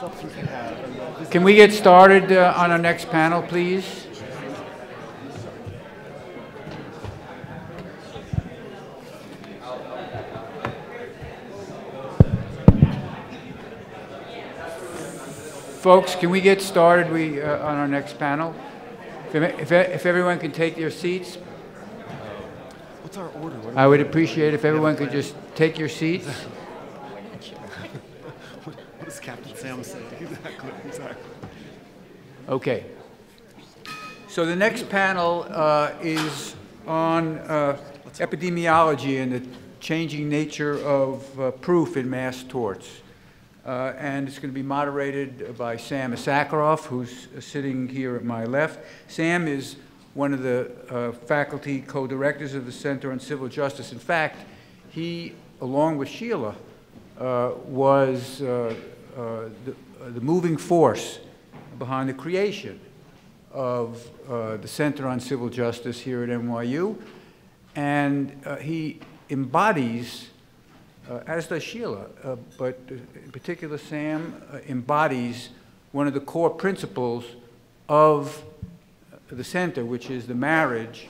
substance it has. Can we get started on our next panel, please? Folks, can we get started on our next panel? If everyone can take their seats. What's our order? I would appreciate if everyone could just take your seats. What does Captain Sam say? Exactly. Okay. So the next panel is on epidemiology and the changing nature of proof in mass torts. And it's going to be moderated by Sam Issacharoff, who's sitting here at my left. Sam is one of the faculty co-directors of the Center on Civil Justice. In fact, he, along with Sheila, was the moving force behind the creation of the Center on Civil Justice here at NYU. And he embodies, as does Sheila, but in particular Sam embodies one of the core principles of the center, which is the marriage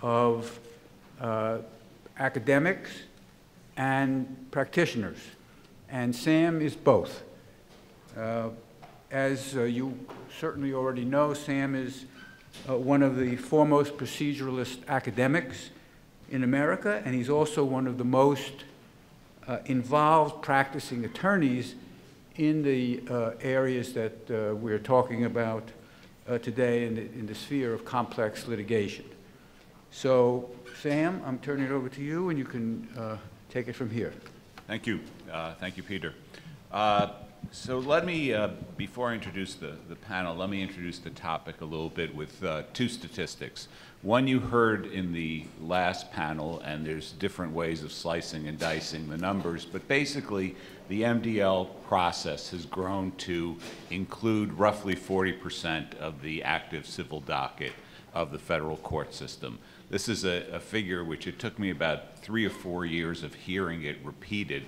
of academics and practitioners. And Sam is both. As you certainly already know, Sam is one of the foremost proceduralist academics in America, and he's also one of the most involved practicing attorneys in the areas that we're talking about today in the sphere of complex litigation. So, Sam, I'm turning it over to you, and you can take it from here. Thank you. Thank you, Peter. So let me, before I introduce the panel, let me introduce the topic a little bit with two statistics. One you heard in the last panel, and there's different ways of slicing and dicing the numbers, but basically the MDL process has grown to include roughly 40% of the active civil docket of the federal court system. This is a figure which it took me about 3 or 4 years of hearing it repeated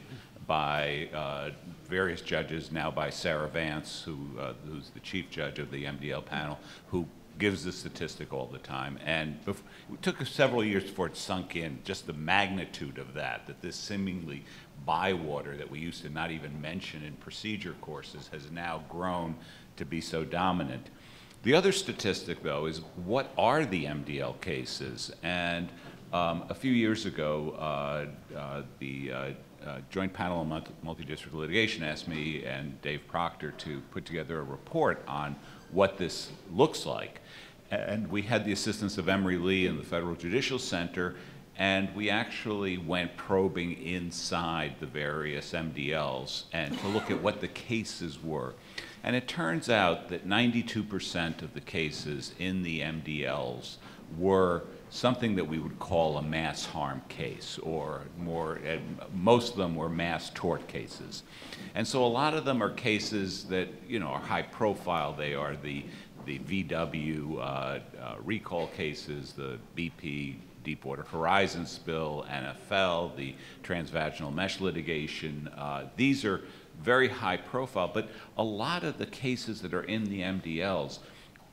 by various judges, now by Sarah Vance, who's the chief judge of the MDL panel, who gives the statistic all the time. And it took several years before it sunk in, just the magnitude of that, that this seemingly bywater that we used to not even mention in procedure courses has now grown to be so dominant. The other statistic, though, is what are the MDL cases? And a few years ago, the Joint Panel on Multidistrict Litigation asked me and Dave Proctor to put together a report on what this looks like. And we had the assistance of Emery Lee and the Federal Judicial Center, and we actually went probing inside the various MDLs and to look at what the cases were. And it turns out that 92% of the cases in the MDLs were something that we would call a mass harm case, or more, most of them were mass tort cases. And so a lot of them are cases that, you know, are high profile. They are the VW recall cases, the BP Deepwater Horizon spill, NFL, the transvaginal mesh litigation. These are very high profile, but a lot of the cases that are in the MDLs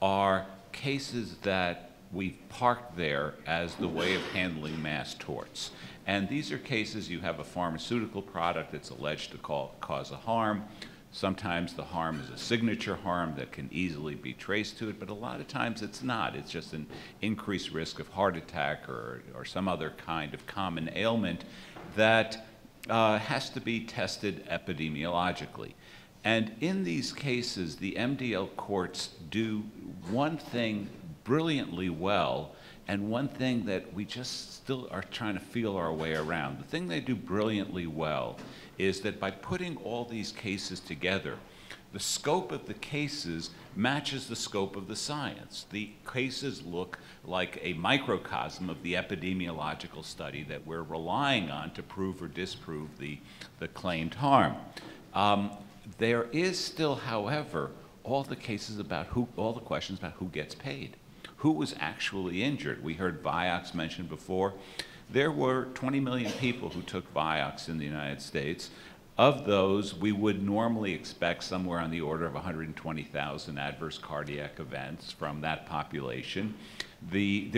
are cases that we've parked there as the way of handling mass torts. And these are cases you have a pharmaceutical product that's alleged to cause a harm. Sometimes the harm is a signature harm that can easily be traced to it, but a lot of times it's not. It's just an increased risk of heart attack or some other kind of common ailment that has to be tested epidemiologically. And in these cases, the MDL courts do one thing brilliantly well, and one thing that we just still are trying to feel our way around. The thing they do brilliantly well is that by putting all these cases together, the scope of the cases matches the scope of the science. The cases look like a microcosm of the epidemiological study that we're relying on to prove or disprove the claimed harm. There is still, however, all the cases about who, all the questions about who gets paid. Who was actually injured? We heard Vioxx mentioned before. There were 20 million people who took Vioxx in the United States. Of those, we would normally expect somewhere on the order of 120,000 adverse cardiac events from that population. We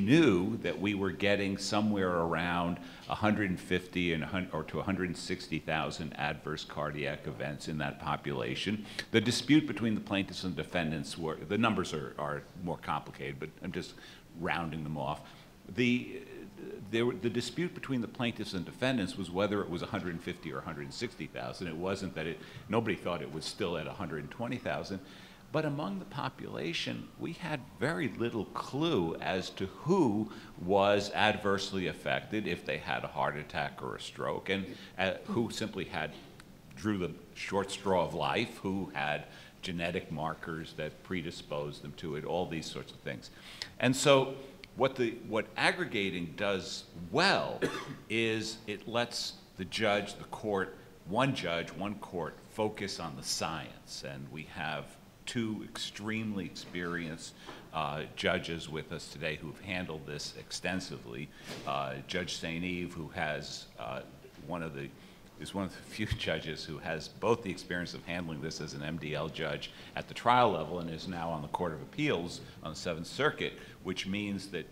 knew that we were getting somewhere around 150,000 to 160,000 adverse cardiac events in that population. The dispute between the plaintiffs and defendants were, the numbers are more complicated, but I'm just rounding them off. The dispute between the plaintiffs and defendants was whether it was 150 or 160,000. It wasn't that nobody thought it was still at 120,000. But among the population, we had very little clue as to who was adversely affected if they had a heart attack or a stroke, and who simply drew the short straw of life, who had genetic markers that predisposed them to it, all these sorts of things. And so what aggregating does well is it lets the judge, the court, one judge, one court, focus on the science. And we have two extremely experienced judges with us today who've handled this extensively. Judge St. Eve, who has is one of the few judges who has both the experience of handling this as an MDL judge at the trial level and is now on the Court of Appeals on the Seventh Circuit, which means that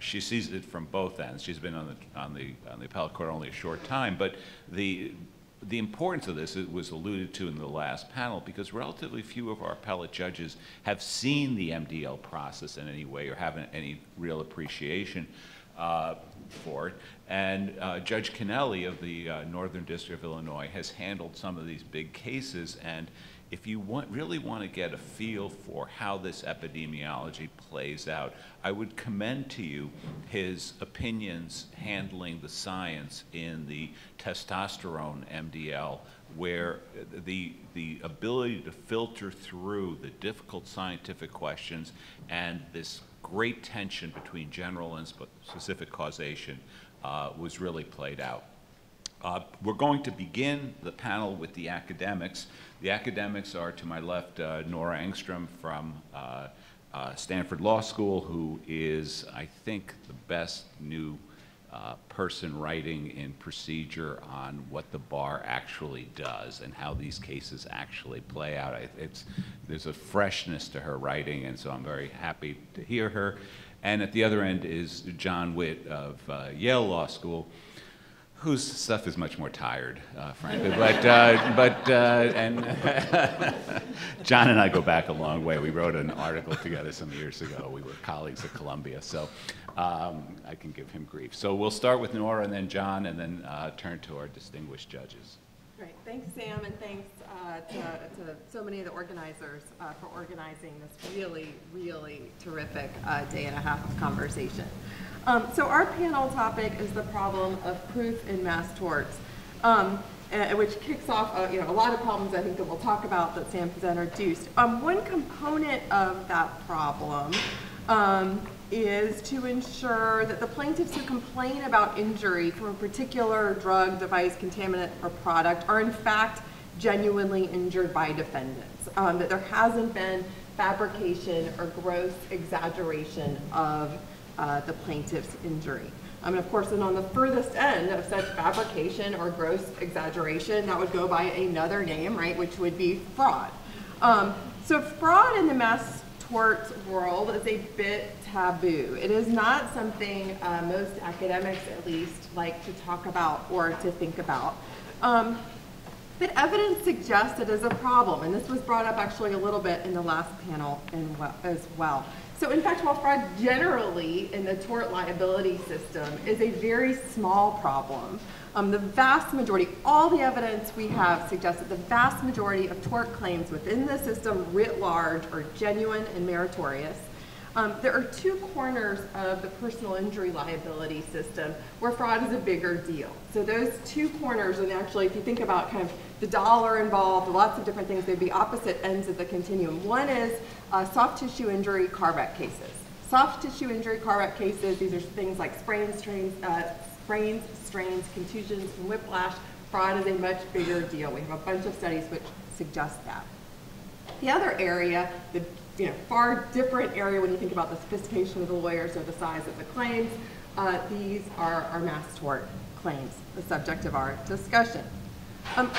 she sees it from both ends. She's been on the appellate court only a short time, but the importance of this, it was alluded to in the last panel, because relatively few of our appellate judges have seen the MDL process in any way or have any real appreciation for it. And Judge Kennelly of the Northern District of Illinois has handled some of these big cases. And if you really want to get a feel for how this epidemiology plays out, I would commend to you his opinions handling the science in the testosterone MDL, where the ability to filter through the difficult scientific questions and this great tension between general and specific causation was really played out. We're going to begin the panel with the academics. The academics are, to my left, Nora Engstrom from Stanford Law School, who is, I think, the best new person writing in procedure on what the bar actually does and how these cases actually play out. There's a freshness to her writing, and so I'm very happy to hear her. And at the other end is John Witt of Yale Law School, whose stuff is much more tired, frankly. And John and I go back a long way. We wrote an article together some years ago. We were colleagues at Columbia, so I can give him grief. So we'll start with Nora and then John, and then turn to our distinguished judges. Great. Thanks, Sam, and thanks to so many of the organizers for organizing this really, really terrific day and a half of conversation. So our panel topic is the problem of proof in mass torts, which kicks off a lot of problems, I think, that we'll talk about that Sam has introduced. One component of that problem is to ensure that the plaintiffs who complain about injury from a particular drug, device, contaminant, or product are in fact genuinely injured by defendants, that there hasn't been fabrication or gross exaggeration of the plaintiff's injury. And of course, and on the furthest end of such fabrication or gross exaggeration, that would go by another name, right, which would be fraud. So fraud in the mass tort world is a bit taboo. It is not something most academics, at least, like to talk about or to think about. But evidence suggests it is a problem, and this was brought up actually a little bit in the last panel as well. So in fact, while fraud generally in the tort liability system is a very small problem, the vast majority, all the evidence we have suggests that the vast majority of tort claims within the system writ large are genuine and meritorious. There are two corners of the personal injury liability system where fraud is a bigger deal. So those two corners, and actually if you think about kind of the dollar involved, lots of different things, they'd be opposite ends of the continuum. One is soft tissue injury car wreck cases. Soft tissue injury car wreck cases, these are things like sprains, strains, contusions, and whiplash. Fraud is a much bigger deal. We have a bunch of studies which suggest that. The other area, the far different area when you think about the sophistication of the lawyers or the size of the claims, these are our mass tort claims, the subject of our discussion.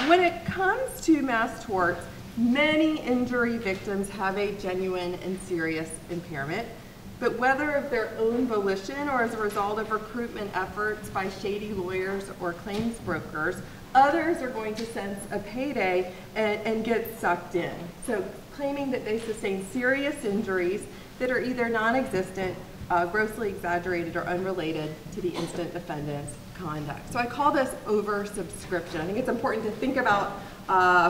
When it comes to mass torts, many injury victims have a genuine and serious impairment, but whether of their own volition or as a result of recruitment efforts by shady lawyers or claims brokers, others are going to sense a payday and get sucked in. So claiming that they sustain serious injuries that are either non-existent, grossly exaggerated, or unrelated to the instant defendant's conduct. So I call this oversubscription. I think it's important to think about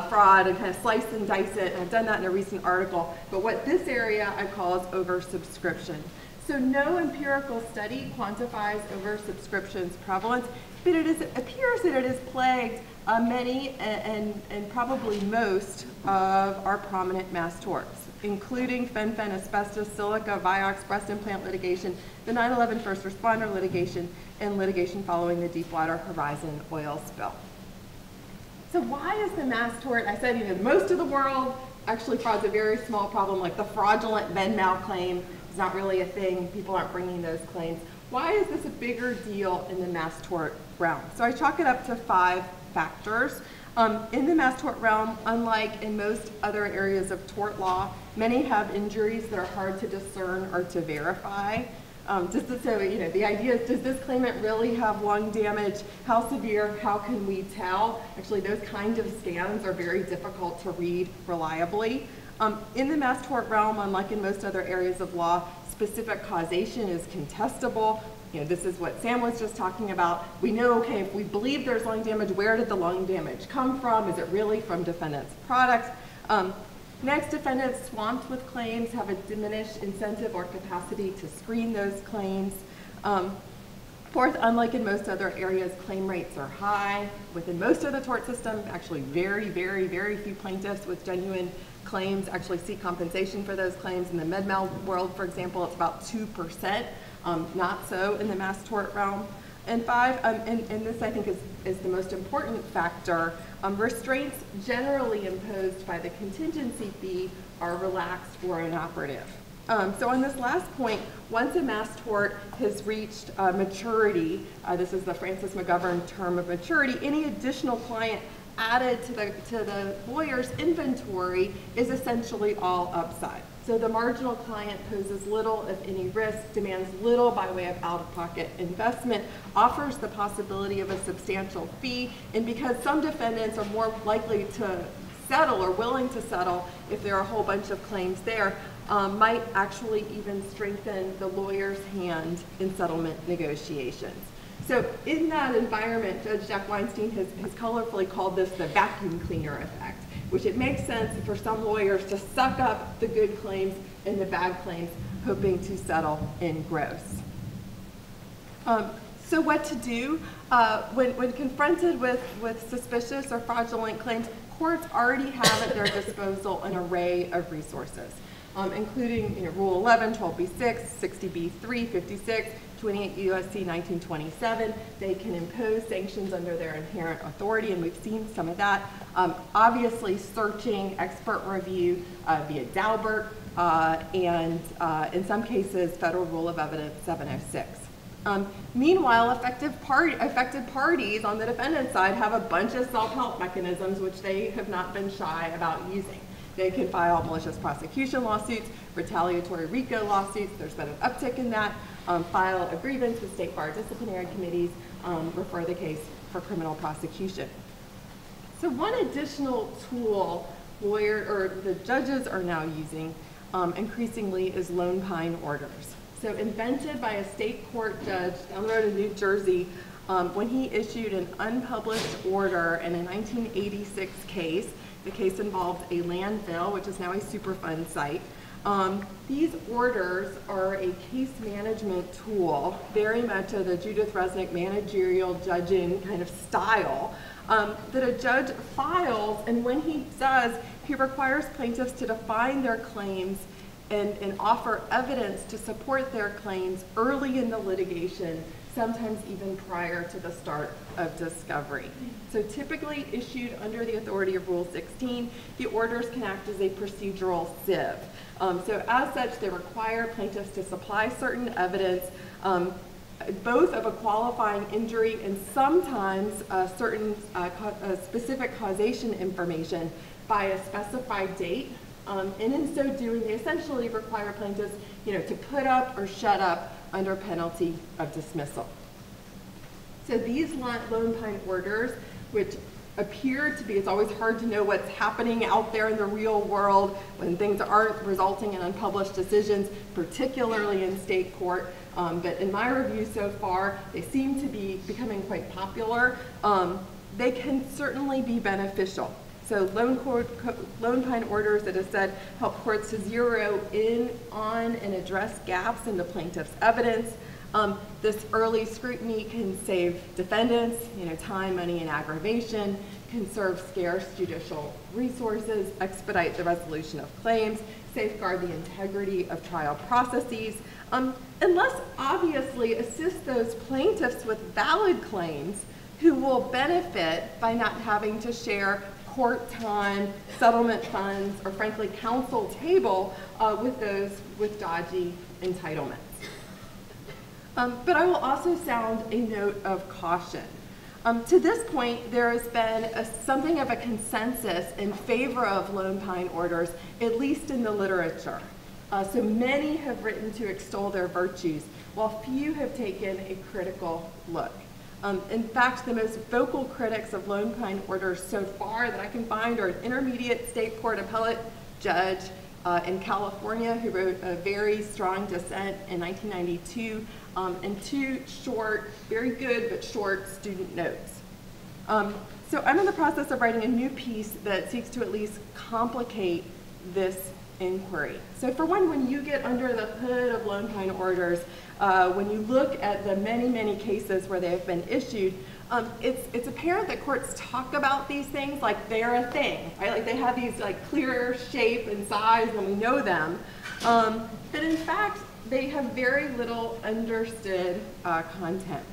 fraud and kind of slice and dice it, and I've done that in a recent article, but what this area I call is oversubscription. So no empirical study quantifies oversubscription's prevalence, but it appears that it has plagued many and probably most of our prominent mass torts, including Fenfen, asbestos, silica, Vioxx, breast implant litigation, the 9/11 first responder litigation, and litigation following the Deepwater Horizon oil spill. So why is the mass tort? I said, you know, most of the world actually fraud's a very small problem, like the fraudulent Ben Mal claim is not really a thing, people aren't bringing those claims. Why is this a bigger deal in the mass tort realm? So I chalk it up to 5 factors. In the mass tort realm, unlike in most other areas of tort law, many have injuries that are hard to discern or to verify. Just so you know, the idea is, does this claimant really have lung damage? How severe? How can we tell? Actually, those kind of scans are very difficult to read reliably. In the mass tort realm, unlike in most other areas of law, specific causation is contestable. You know, this is what Sam was just talking about. We know, okay, if we believe there's lung damage, where did the lung damage come from? Is it really from defendant's products? Next, defendants swamped with claims have a diminished incentive or capacity to screen those claims. Fourth, unlike in most other areas, claim rates are high. Within most of the tort system, actually very, very, very few plaintiffs with genuine claims actually seek compensation for those claims. In the med mal world, for example, it's about 2%. Not so in the mass tort realm. And 5, and this I think is the most important factor, restraints generally imposed by the contingency fee are relaxed or inoperative. So on this last point, once a mass tort has reached maturity, this is the Francis McGovern term of maturity, any additional client added to the lawyer's inventory is essentially all upside. So the marginal client poses little, if any, risk, demands little by way of out-of-pocket investment, offers the possibility of a substantial fee, and because some defendants are more likely to settle or willing to settle if there are a whole bunch of claims there, might actually even strengthen the lawyer's hand in settlement negotiations. So in that environment, Judge Jack Weinstein has colorfully called this the vacuum cleaner effect, which it makes sense for some lawyers to suck up the good claims and the bad claims, hoping to settle in gross. So what to do? When confronted with suspicious or fraudulent claims, courts already have at their disposal an array of resources, including Rule 11, 12b6, 60b3, 56, 28 U.S.C. 1927. They can impose sanctions under their inherent authority, and we've seen some of that. Obviously, searching, expert review via Daubert, and in some cases, Federal Rule of Evidence 706. Meanwhile, affected parties on the defendant's side have a bunch of self-help mechanisms which they have not been shy about using. They can file malicious prosecution lawsuits, retaliatory RICO lawsuits, there's been an uptick in that, file a grievance with state bar disciplinary committees, refer the case for criminal prosecution. So one additional tool the judges are now using increasingly is Lone Pine orders. So invented by a state court judge down the road in New Jersey when he issued an unpublished order in a 1986 case. The case involved a landfill, which is now a Superfund site. These orders are a case management tool, very much of the Judith Resnick managerial judging kind of style, that a judge files, and when he does, he requires plaintiffs to define their claims and offer evidence to support their claims early in the litigation, sometimes even prior to the start of discovery. So typically issued under the authority of Rule 16, the orders can act as a procedural sieve. So as such, they require plaintiffs to supply certain evidence both of a qualifying injury and sometimes certain specific causation information by a specified date. And in so doing, they essentially require plaintiffs, to put up or shut up under penalty of dismissal. So these Lone Pine orders, which appear to be, it's always hard to know what's happening out there in the real world when things aren't resulting in unpublished decisions, particularly in state court. But in my review so far, they seem to be becoming quite popular. They can certainly be beneficial. So Lone Pine orders, that has said, help courts to zero in on and address gaps in the plaintiff's evidence. This early scrutiny can save defendants, time, money, and aggravation, conserve scarce judicial resources, expedite the resolution of claims, safeguard the integrity of trial processes, unless obviously assist those plaintiffs with valid claims who will benefit by not having to share court time, settlement funds, or frankly counsel table with those with dodgy entitlements. But I will also sound a note of caution. To this point, there has been something of a consensus in favor of Lone Pine orders, at least in the literature. So many have written to extol their virtues, while few have taken a critical look. In fact, the most vocal critics of Lone Pine orders so far that I can find are an intermediate state court appellate judge in California who wrote a very strong dissent in 1992, and two short, very good but short student notes. So I'm in the process of writing a new piece that seeks to at least complicate this inquiry. So for one, when you get under the hood of Lone Pine orders, when you look at the many, many cases where they have been issued, it's apparent that courts talk about these things like they're a thing, right? Like they have these like clear shape and size and we know them. But in fact, they have very little understood content.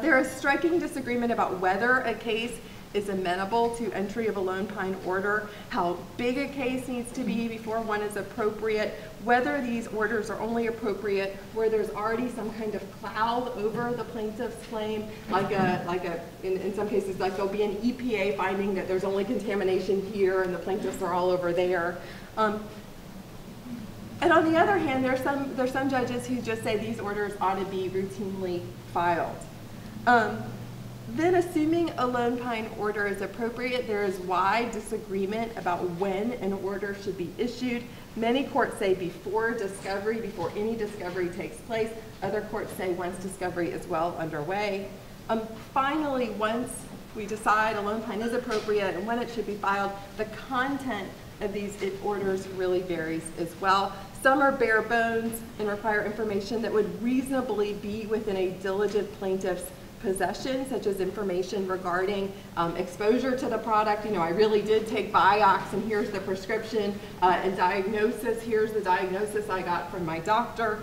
There is striking disagreement about whether a case is amenable to entry of a Lone Pine order, how big a case needs to be before one is appropriate, whether these orders are only appropriate where there's already some kind of cloud over the plaintiff's claim, like in some cases, like there'll be an EPA finding that there's only contamination here and the plaintiffs are all over there. And on the other hand, there's some judges who just say these orders ought to be routinely filed. Then assuming a Lone Pine order is appropriate, there is wide disagreement about when an order should be issued. Many courts say before discovery, before any discovery takes place. Other courts say once discovery is well underway. Finally, once we decide a Lone Pine is appropriate and when it should be filed, the content of these orders really varies as well. Some are bare bones and require information that would reasonably be within a diligent plaintiff's possession, such as information regarding exposure to the product. I really did take Vioxx and here's the prescription, and diagnosis, here's the diagnosis I got from my doctor.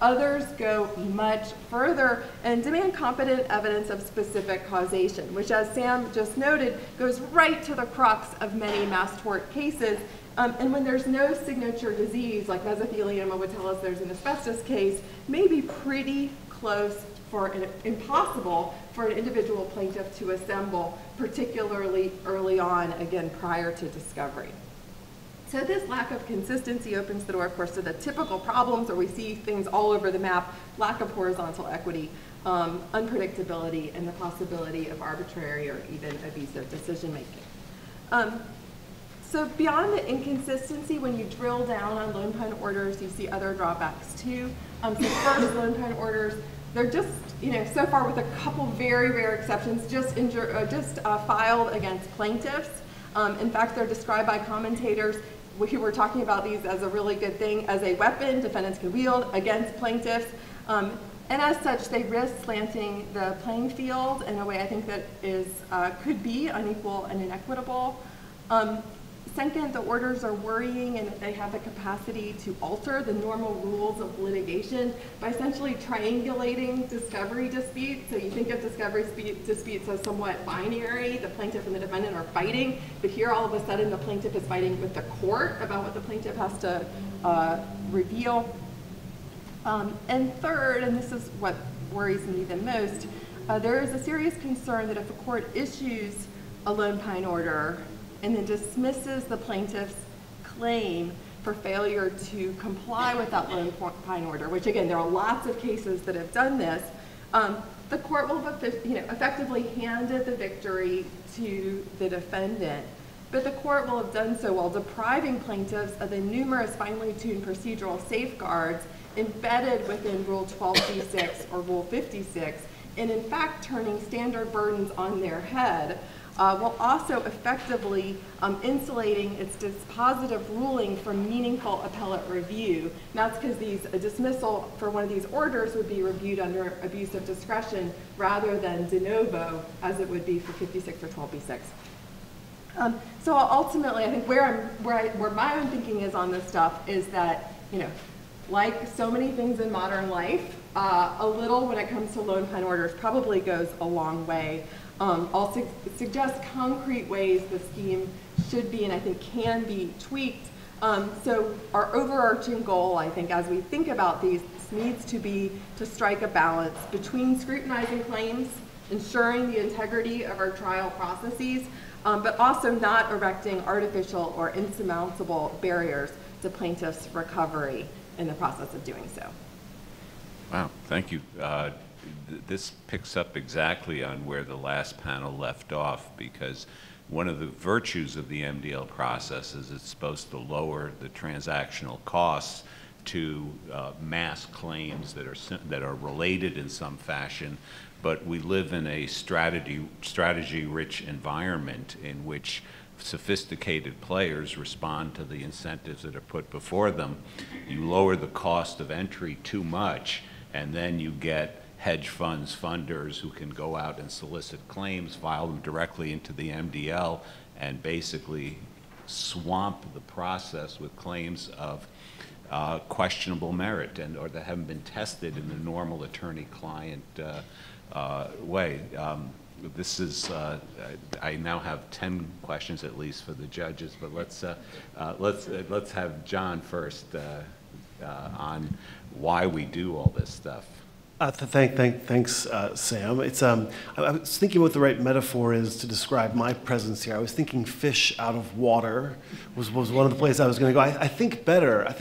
Others go much further and demand competent evidence of specific causation, which as Sam just noted, goes right to the crux of many mass tort cases. And when there's no signature disease, like mesothelioma would tell us there's an asbestos case, maybe pretty close impossible for an individual plaintiff to assemble, particularly early on, again, prior to discovery. So this lack of consistency opens the door, of course, to the typical problems where we see things all over the map, lack of horizontal equity, unpredictability, and the possibility of arbitrary or even abusive decision-making. So beyond the inconsistency, when you drill down on Lone Pine orders, you see other drawbacks too. So first, Lone Pine orders, they're just, so far with a couple very rare exceptions, just filed against plaintiffs. In fact, they're described by commentators who were talking about these as a really good thing, as a weapon defendants can wield against plaintiffs. And as such, they risk slanting the playing field in a way I think that is, could be unequal and inequitable. Second, the orders are worrying and they have the capacity to alter the normal rules of litigation by essentially triangulating discovery disputes. So you think of discovery disputes as somewhat binary, the plaintiff and the defendant are fighting, but here all of a sudden the plaintiff is fighting with the court about what the plaintiff has to reveal. And third, and this is what worries me the most, there is a serious concern that if a court issues a Lone Pine order and then dismisses the plaintiff's claim for failure to comply with that Lone Pine order, which again, there are lots of cases that have done this, the court will have, effectively handed the victory to the defendant. But the court will have done so while depriving plaintiffs of the numerous finely tuned procedural safeguards embedded within Rule 12b6 or Rule 56, and in fact turning standard burdens on their head, while also effectively insulating its dispositive ruling from meaningful appellate review. And that's because a dismissal for one of these orders would be reviewed under abuse of discretion rather than de novo, as it would be for 56 or 12b6. So ultimately, I think where my own thinking is on this stuff is that, like so many things in modern life, a little when it comes to Lone Pine orders probably goes a long way. I'll suggest concrete ways the scheme should be and I think can be tweaked. So our overarching goal, I think, as we think about these needs to be to strike a balance between scrutinizing claims, ensuring the integrity of our trial processes, but also not erecting artificial or insurmountable barriers to plaintiffs' recovery in the process of doing so. Wow, thank you. This picks up exactly on where the last panel left off, because one of the virtues of the MDL process is it's supposed to lower the transactional costs to mass claims that are related in some fashion. But we live in a strategy-rich environment in which sophisticated players respond to the incentives that are put before them. You lower the cost of entry too much, and then you get hedge funds, funders who can go out and solicit claims, file them directly into the MDL, and basically swamp the process with claims of questionable merit or that haven't been tested in the normal attorney-client way. This is, I now have 10 questions at least for the judges, but let's have John first on why we do all this stuff. Thanks, Sam. It's, I was thinking what the right metaphor is to describe my presence here. I was thinking fish out of water was one of the places I was going to go. I think better.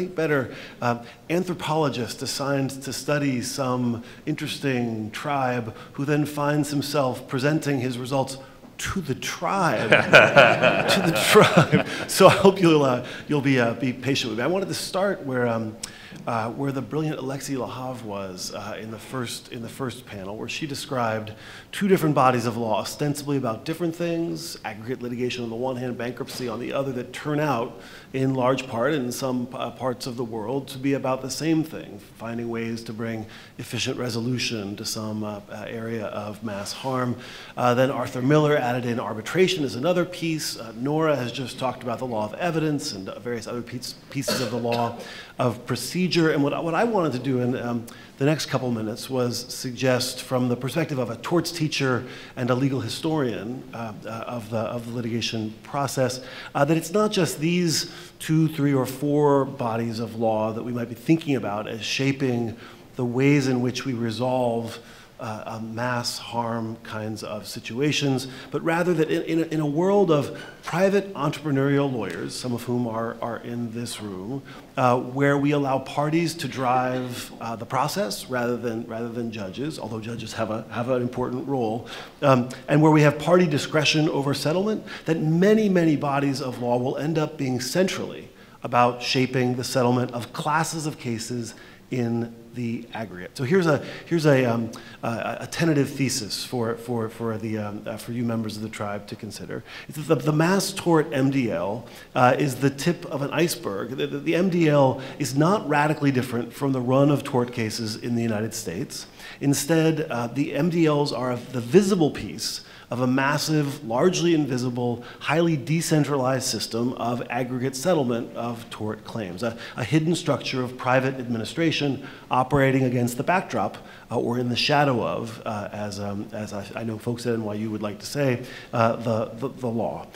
Anthropologist assigned to study some interesting tribe who then finds himself presenting his results to the tribe, to the tribe. So I hope you'll be patient with me. I wanted to start where the brilliant Alexi Lahav was in the first panel, where she described two different bodies of law, ostensibly about different things, aggregate litigation on the one hand, bankruptcy on the other, that turn out in large part in some parts of the world to be about the same thing, finding ways to bring efficient resolution to some area of mass harm. Then Arthur Miller added in arbitration as another piece. Nora has just talked about the law of evidence and various other pieces of the law of procedure. And what I wanted to do in the next couple minutes was suggest, from the perspective of a torts teacher and a legal historian of the litigation process, that it's not just these two, three, or four bodies of law that we might be thinking about as shaping the ways in which we resolve mass harm kinds of situations, but rather that in a world of private entrepreneurial lawyers, some of whom are in this room, where we allow parties to drive the process rather than judges, although judges have an important role, and where we have party discretion over settlement, that many bodies of law will end up being centrally about shaping the settlement of classes of cases in the aggregate. So here's a tentative thesis for you members of the tribe to consider. It's the mass tort MDL is the tip of an iceberg. The MDL is not radically different from the run of tort cases in the United States. Instead, the MDLs are the visible piece of a massive, largely invisible, highly decentralized system of aggregate settlement of tort claims, a hidden structure of private administration operating against the backdrop or in the shadow of, as I know folks at NYU would like to say, the law.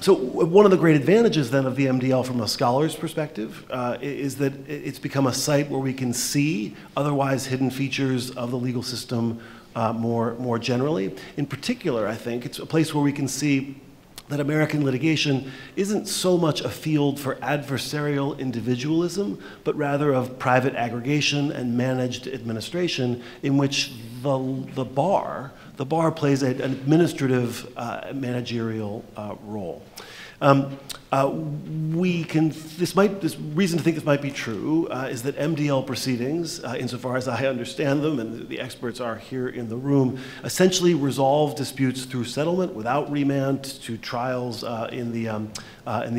So one of the great advantages then of the MDL from a scholar's perspective is that it's become a site where we can see otherwise hidden features of the legal system more generally. In particular, I think it's a place where we can see that American litigation isn't so much a field for adversarial individualism, but rather of private aggregation and managed administration in which the bar plays an administrative managerial role. This reason to think this might be true is that MDL proceedings, insofar as I understand them, and the experts are here in the room, essentially resolve disputes through settlement without remand to trials in the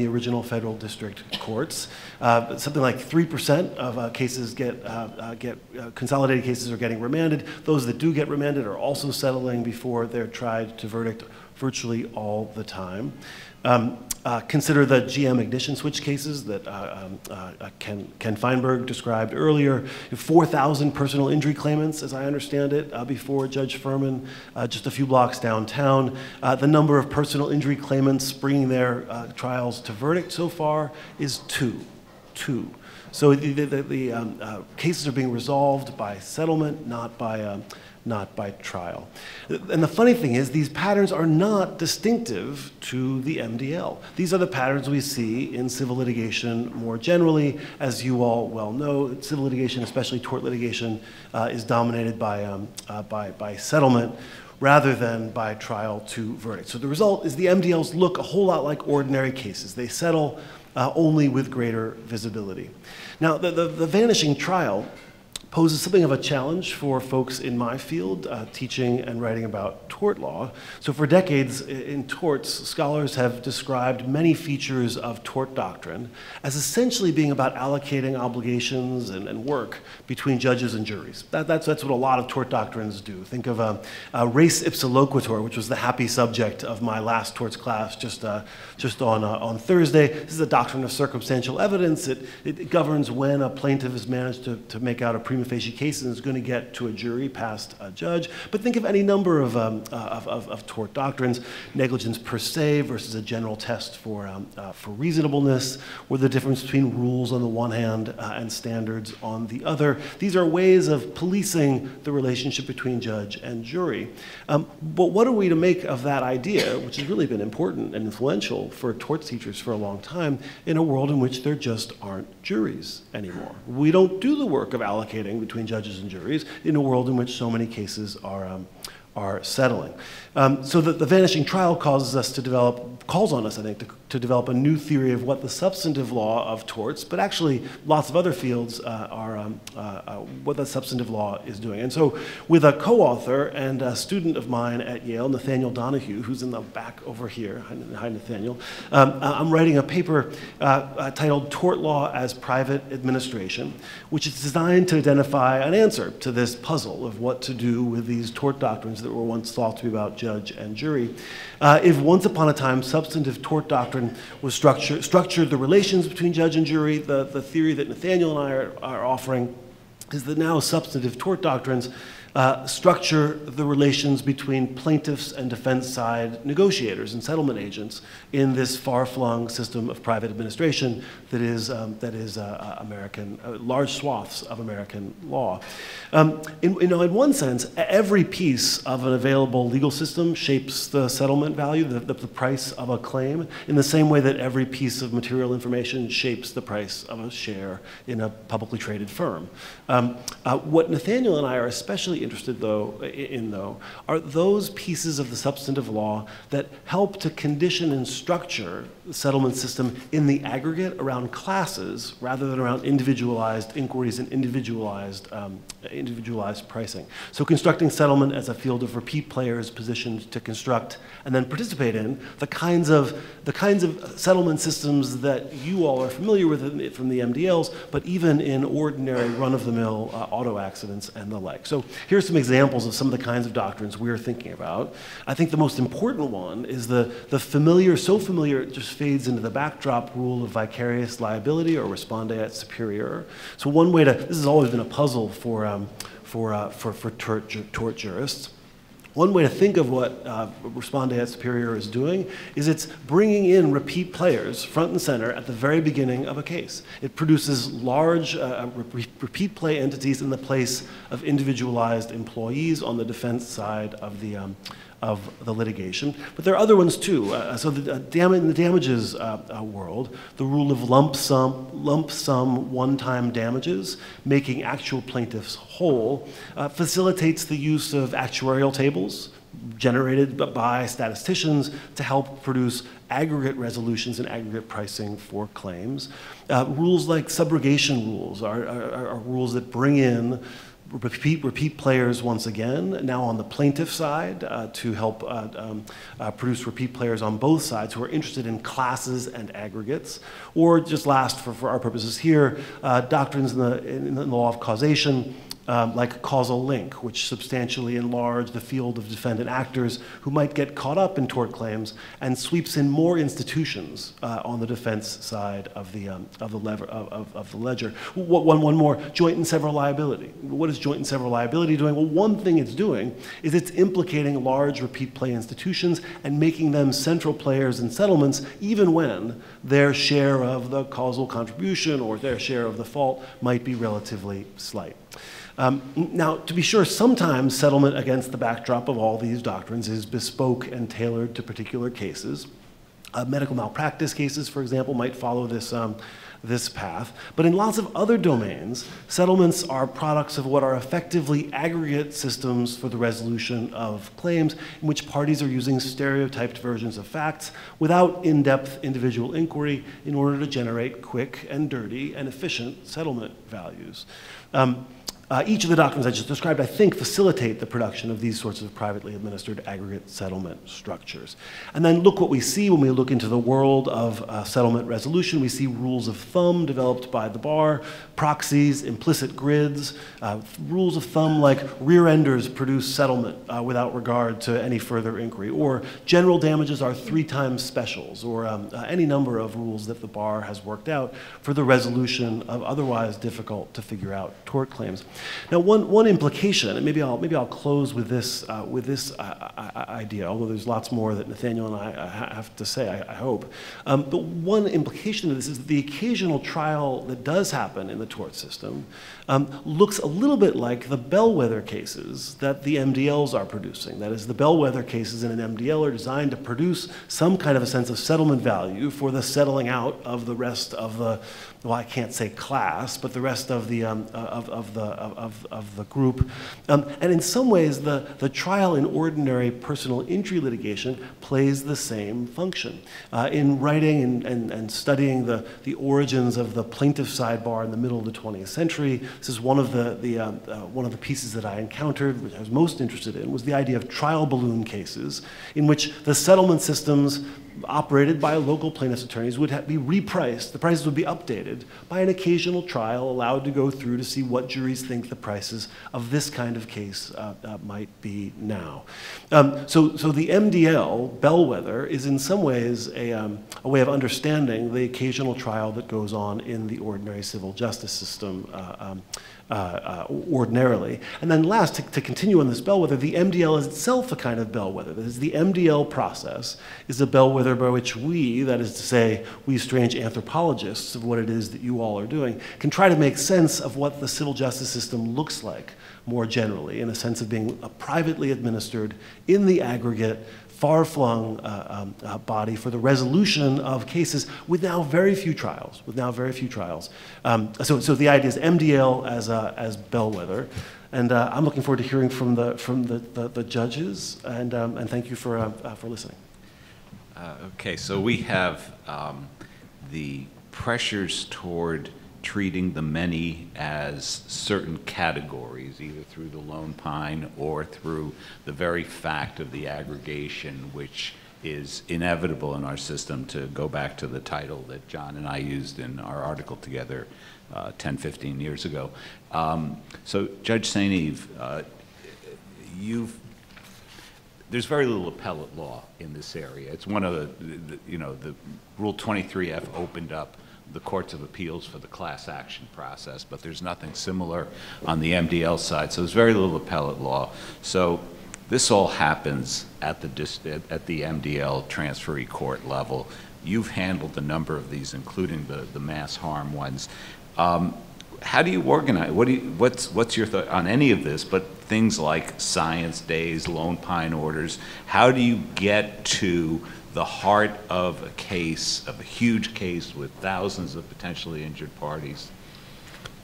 original federal district courts. Something like 3% of cases consolidated cases are getting remanded. Those that do get remanded are also settling before they're tried to verdict virtually all the time. Consider the GM ignition switch cases that Ken Feinberg described earlier. 4,000 personal injury claimants, as I understand it, before Judge Furman, just a few blocks downtown. The number of personal injury claimants bringing their trials to verdict so far is two. So the cases are being resolved by settlement, not by trial. And the funny thing is, these patterns are not distinctive to the MDL. These are the patterns we see in civil litigation more generally. As you all well know, civil litigation, especially tort litigation, is dominated by settlement rather than by trial to verdict. So the result is the MDLs look a whole lot like ordinary cases. They settle only with greater visibility. Now, the vanishing trial poses something of a challenge for folks in my field, teaching and writing about tort law. So for decades in torts, scholars have described many features of tort doctrine as essentially being about allocating obligations and work between judges and juries. That's what a lot of tort doctrines do. Think of a res ipsiloquitur, which was the happy subject of my last torts class just on Thursday. This is a doctrine of circumstantial evidence. It governs when a plaintiff has managed to make out a prima facie case and is going to get to a jury past a judge. But think of any number of tort doctrines: negligence per se versus a general test for reasonableness, or the difference between rules on the one hand and standards on the other. These are ways of policing the relationship between judge and jury. But what are we to make of that idea, which has really been important and influential for tort teachers for a long time, in a world in which there just aren't juries anymore? We don't do the work of allocating between judges and juries in a world in which so many cases are settling. So the vanishing trial calls on us, I think, to develop a new theory of what the substantive law of torts, but actually lots of other fields what the substantive law is doing. And so with a co-author and a student of mine at Yale, Nathaniel Donahue, who's in the back over here. Hi, Nathaniel. I'm writing a paper titled Tort Law as Private Administration, which is designed to identify an answer to this puzzle of what to do with these tort doctrines that were once thought to be about judge and jury. If once upon a time substantive tort doctrine was structured the relations between judge and jury, the theory that Nathaniel and I are offering is that now substantive tort doctrines structure the relations between plaintiffs and defense side negotiators and settlement agents in this far-flung system of private administration that is large swaths of American law. In one sense, every piece of an available legal system shapes the settlement value, the price of a claim, in the same way that every piece of material information shapes the price of a share in a publicly traded firm. What Nathaniel and I are especially interested though, are those pieces of the substantive law that help to condition and structure the settlement system in the aggregate around classes rather than around individualized inquiries and individualized pricing. So constructing settlement as a field of repeat players positioned to construct and then participate in the kinds of settlement systems that you all are familiar with from the MDLs, but even in ordinary run-of-the-mill auto accidents and the like. So Here's some examples of some of the kinds of doctrines we're thinking about. I think the most important one is the familiar, so familiar it just fades into the backdrop rule of vicarious liability or respondeat superior. So one way to, this has always been a puzzle for tort jurists. One way to think of what respondeat superior is doing is it's bringing in repeat players front and center at the very beginning of a case. It produces large repeat play entities in the place of individualized employees on the defense side of the litigation. But there are other ones too. So in the damages world, the rule of lump sum one-time damages, making actual plaintiffs whole, facilitates the use of actuarial tables generated by statisticians to help produce aggregate resolutions and aggregate pricing for claims. Rules like subrogation rules are rules that bring in repeat players once again, now on the plaintiff side, to help produce repeat players on both sides who are interested in classes and aggregates. Or just last, for our purposes here, doctrines in the law of causation, like causal link, which substantially enlarge the field of defendant actors who might get caught up in tort claims and sweeps in more institutions on the defense side of the ledger. One more, joint and several liability. What is joint and several liability doing? Well, one thing it's doing is it's implicating large repeat play institutions and making them central players in settlements, even when their share of the causal contribution or their share of the fault might be relatively slight. Now, to be sure, sometimes settlement against the backdrop of all these doctrines is bespoke and tailored to particular cases. Medical malpractice cases, for example, might follow this, this path. But in lots of other domains, settlements are products of what are effectively aggregate systems for the resolution of claims in which parties are using stereotyped versions of facts without in-depth individual inquiry in order to generate quick and dirty and efficient settlement values. Each of the doctrines I just described, I think, facilitate the production of these sorts of privately administered aggregate settlement structures. And then look what we see when we look into the world of settlement resolution. We see rules of thumb developed by the bar, proxies, implicit grids, rules of thumb like rear-enders produce settlement without regard to any further inquiry, or general damages are 3 times specials, or any number of rules that the bar has worked out for the resolution of otherwise difficult to figure out tort claims. Now, one implication, and maybe I'll close with this idea, although there's lots more that Nathaniel and I have to say, I hope. But one implication of this is that the occasional trial that does happen in the tort system looks a little bit like the bellwether cases that the MDLs are producing. That is, the bellwether cases in an MDL are designed to produce some kind of a sense of settlement value for the settling out of the rest of the, well, I can't say class, but the rest of the of the group. And in some ways, the trial in ordinary personal injury litigation plays the same function. In writing and studying the origins of the plaintiff sidebar in the middle of the 20th century, this is one of the pieces that I encountered, which I was most interested in, was the idea of trial balloon cases, in which the settlement systems operated by local plaintiffs' attorneys would be repriced. The prices would be updated by an occasional trial allowed to go through to see what juries think the prices of this kind of case might be now. So the MDL, bellwether, is in some ways a way of understanding the occasional trial that goes on in the ordinary civil justice system ordinarily. And then last, to continue on this bellwether, the MDL is itself a kind of bellwether. That is, the MDL process is a bellwether by which we, that is to say, we strange anthropologists of what it is that you all are doing, can try to make sense of what the civil justice system looks like more generally, in a sense of being a privately administered, in the aggregate, far-flung body for the resolution of cases with now very few trials, So the idea is MDL as bellwether. And I'm looking forward to hearing from the judges, and thank you for listening. Okay, so we have the pressures toward treating the many as certain categories, either through the Lone Pine or through the very fact of the aggregation, which is inevitable in our system, to go back to the title that John and I used in our article together 10, 15 years ago. So Judge St. Eve, there's very little appellate law in this area. It's one of the you know, the Rule 23F opened up the courts of appeals for the class action process, but there's nothing similar on the MDL side. So there's very little appellate law. So this all happens at the MDL transferee court level. You've handled a number of these, including the mass harm ones. How do you organize? What's your thought on any of this? But things like science days, Lone Pine orders. How do you get to the heart of a case, of a huge case with thousands of potentially injured parties?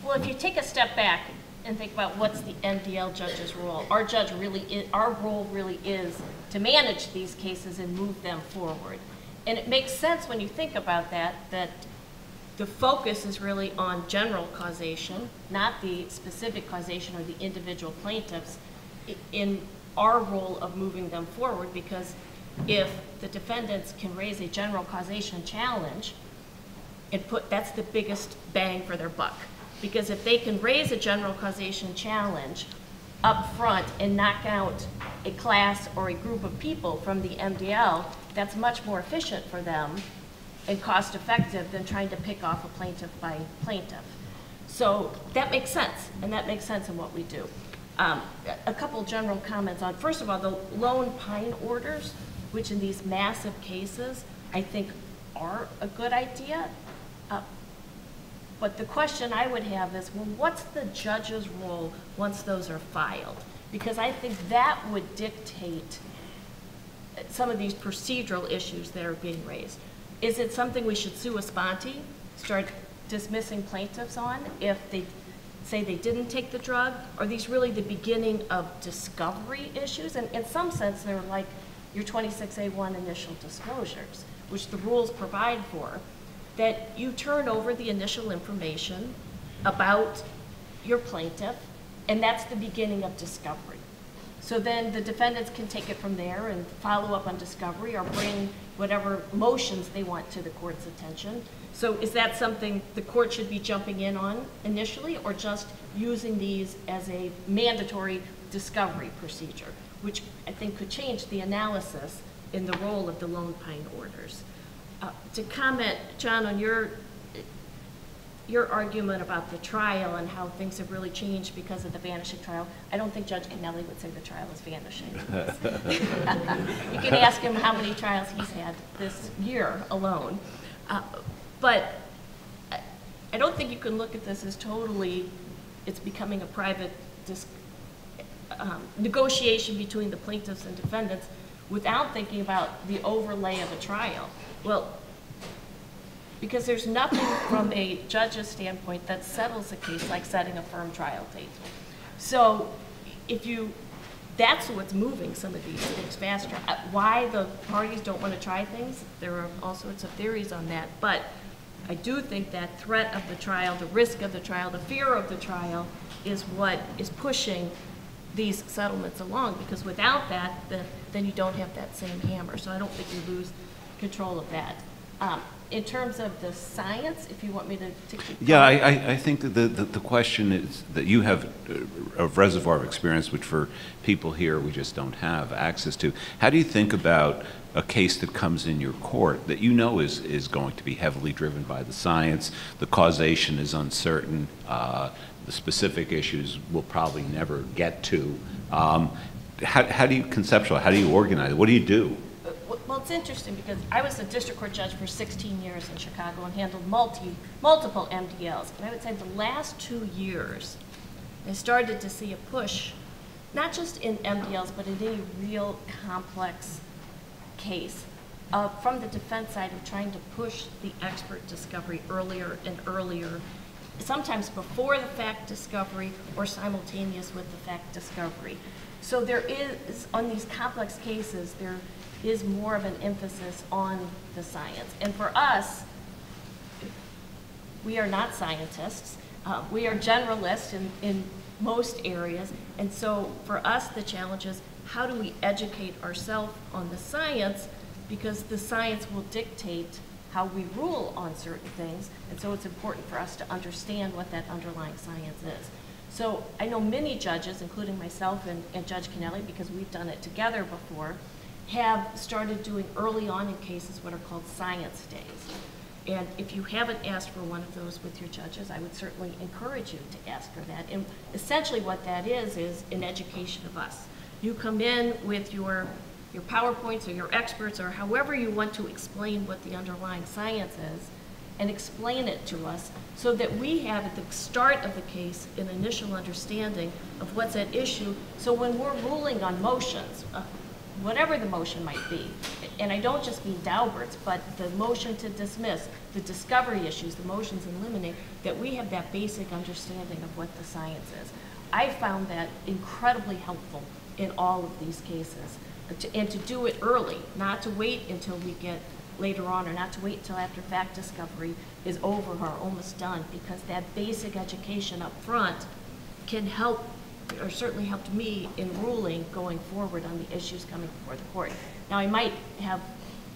Well, if you take a step back and think about what's the MDL judge's role, our role really is to manage these cases and move them forward. And it makes sense when you think about that the focus is really on general causation, not the specific causation or the individual plaintiffs in our role of moving them forward, because if the defendants can raise a general causation challenge, that's the biggest bang for their buck. Because if they can raise a general causation challenge up front and knock out a class or a group of people from the MDL, that's much more efficient for them and cost effective than trying to pick off a plaintiff by plaintiff. So that makes sense, and that makes sense in what we do. A couple general comments on, first of all, the Lone Pine orders, which in these massive cases, I think are a good idea. But the question I would have is, well, what's the judge's role once those are filed? Because I think that would dictate some of these procedural issues that are being raised. Is it something we should sua sponte, start dismissing plaintiffs on if they say they didn't take the drug? Are these really the beginning of discovery issues? And in some sense, they're like your 26A1 initial disclosures, which the rules provide for, that you turn over the initial information about your plaintiff, and that's the beginning of discovery. So then the defendants can take it from there and follow up on discovery or bring whatever motions they want to the court's attention. So is that something the court should be jumping in on initially, or just using these as a mandatory discovery procedure, which I think could change the analysis in the role of the Lone Pine orders? To comment, John, on your argument about the trial and how things have really changed because of the vanishing trial, I don't think Judge Kennelly would say the trial is vanishing. You can ask him how many trials he's had this year alone. But I don't think you can look at this as totally, it's becoming a private negotiation between the plaintiffs and defendants without thinking about the overlay of a trial. Well, because there's nothing from a judge's standpoint that settles a case like setting a firm trial date. So that's what's moving some of these things faster. Why the parties don't want to try things, there are all sorts of theories on that, but I do think that threat of the trial, the risk of the trial, the fear of the trial is what is pushing these settlements along, because without that, then you don't have that same hammer. So I don't think you lose control of that. In terms of the science, if you want me to keep going. Yeah, I think that the question is that you have a reservoir of experience, which for people here, we just don't have access to. How do you think about a case that comes in your court that you know is going to be heavily driven by the science, the causation is uncertain, the specific issues we'll probably never get to? How do you conceptualize? How do you organize? What do you do? Well, it's interesting because I was a district court judge for 16 years in Chicago and handled multiple MDLs. And I would say the last 2 years, I started to see a push, not just in MDLs, but in any real complex case, from the defense side of trying to push the expert discovery earlier and earlier, sometimes before the fact discovery or simultaneous with the fact discovery. So there is, on these complex cases, there is more of an emphasis on the science. And for us, we are not scientists. We are generalists in most areas. And so for us, the challenge is how do we educate ourselves on the science, because the science will dictate how we rule on certain things. And so it's important for us to understand what that underlying science is. So I know many judges, including myself and Judge Kennelly, because we've done it together before, have started doing early on in cases what are called science days. And if you haven't asked for one of those with your judges, I would certainly encourage you to ask for that. And essentially what that is an education of us. You come in with your PowerPoints or your experts or however you want to explain what the underlying science is and explain it to us so that we have at the start of the case an initial understanding of what's at issue. So when we're ruling on motions, whatever the motion might be, and I don't just mean Daubert's, but the motion to dismiss, the discovery issues, the motions in limine, that we have that basic understanding of what the science is. I found that incredibly helpful in all of these cases, and to do it early, not to wait until we get later on, or not to wait until after fact discovery is over or almost done, because that basic education up front can help, or certainly helped me in ruling going forward on the issues coming before the court. Now I might have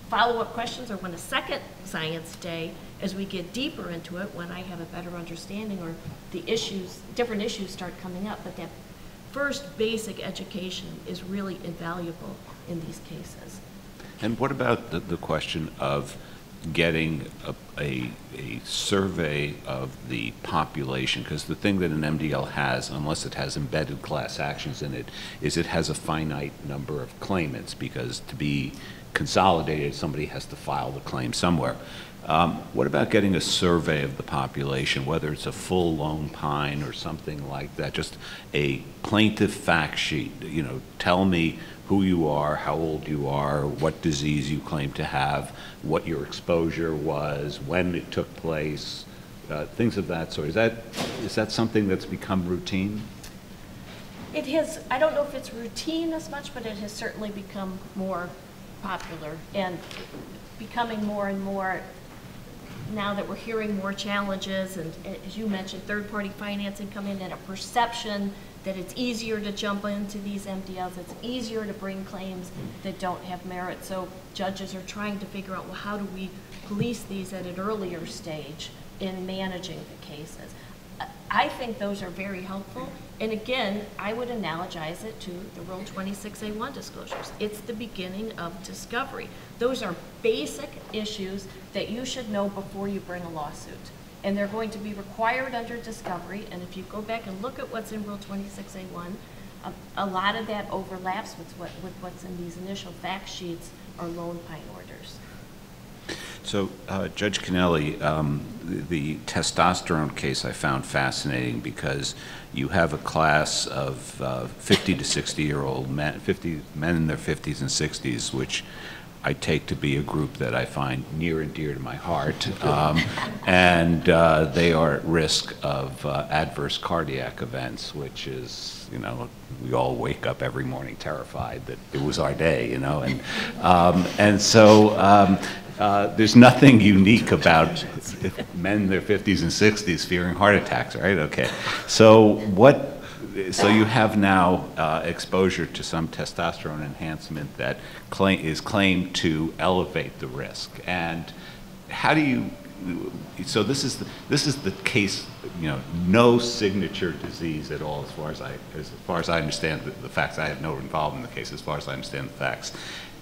follow-up questions or when a second science day as we get deeper into it, when I have a better understanding or the issues, different issues start coming up, but that first basic education is really invaluable in these cases. And what about the question of getting a survey of the population? Because the thing that an MDL has, unless it has embedded class actions in it, is it has a finite number of claimants, because to be consolidated, somebody has to file the claim somewhere. What about getting a survey of the population, whether it's a full Lone Pine or something like that, just a plaintiff fact sheet, you know, tell me who you are, how old you are, what disease you claim to have, what your exposure was, when it took place, things of that sort. Is that something that's become routine? It has, I don't know if it's routine as much, but it has certainly become more popular and becoming more and more, now that we're hearing more challenges, and as you mentioned, third-party financing come in and a perception that it's easier to jump into these MDLs, it's easier to bring claims that don't have merit. So judges are trying to figure out, well, how do we police these at an earlier stage in managing the cases? I think those are very helpful. And again, I would analogize it to the Rule 26A1 disclosures. It's the beginning of discovery. Those are basic issues that you should know before you bring a lawsuit. And they're going to be required under discovery. And if you go back and look at what's in Rule 26A1, a lot of that overlaps with what's in these initial fact sheets or Lone Pine orders. So Judge Kennelly, the testosterone case I found fascinating, because you have a class of 50 to 60-year-old men, 50 men in their 50s and 60s, which I take to be a group that I find near and dear to my heart, and they are at risk of adverse cardiac events, which is, you know, we all wake up every morning terrified that it was our day, you know, and so there's nothing unique about men in their 50s and 60s fearing heart attacks, right? Okay, so what? So you have now exposure to some testosterone enhancement that is claimed to elevate the risk. And how do you? So this is the case. You know, no signature disease at all, as far as I understand the facts. I have no involvement in the case, as far as I understand the facts.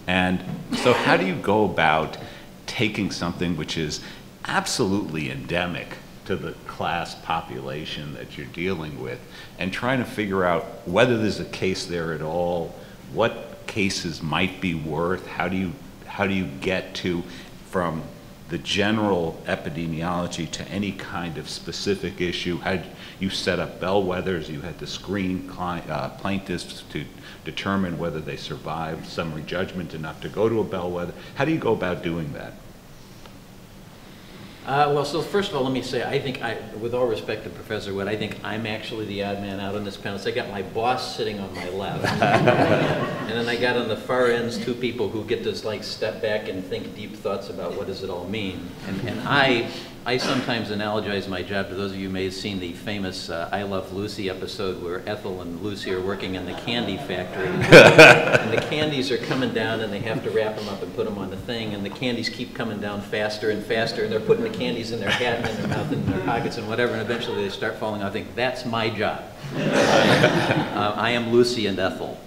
And so how do you go about taking something which is absolutely endemic to the class population that you're dealing with, and trying to figure out whether there's a case there at all, what cases might be worth, how do you get to, from the general epidemiology to any kind of specific issue? How did you set up bellwethers? You had to screen plaintiffs to determine whether they survived summary judgment enough to go to a bellwether. How do you go about doing that? Well, so first of all, let me say, I think, with all respect to Professor Witt, I think I'm actually the odd man out on this panel. So I got my boss sitting on my left, and then I got on the far ends two people who get to like step back and think deep thoughts about what does it all mean. And I, I sometimes analogize my job to those of you who may have seen the famous I Love Lucy episode where Ethel and Lucy are working in the candy factory. And the candies are coming down and they have to wrap them up and put them on the thing. And the candies keep coming down faster and faster. And they're putting the candies in their hat and in their mouth and in their pockets and whatever. And eventually they start falling off. I think, that's my job. I am Lucy and Ethel.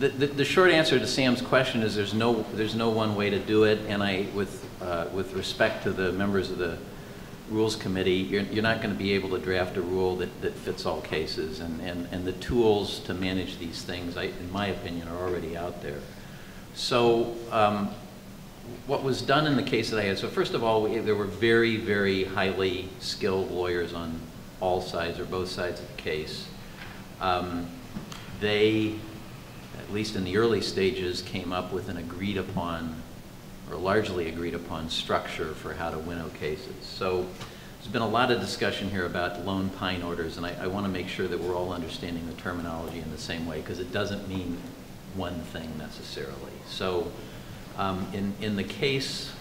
The short answer to Sam's question is there's no one way to do it, and I, with respect to the members of the Rules Committee, you're not going to be able to draft a rule that fits all cases, and the tools to manage these things, in my opinion, are already out there. So what was done in the case that I had, so first of all, there were very, very highly skilled lawyers on all sides or both sides of the case. They, at least in the early stages, came up with an agreed upon, or largely agreed upon, structure for how to winnow cases. So there's been a lot of discussion here about Lone Pine orders, and I want to make sure that we're all understanding the terminology in the same way, because it doesn't mean one thing necessarily. So in the case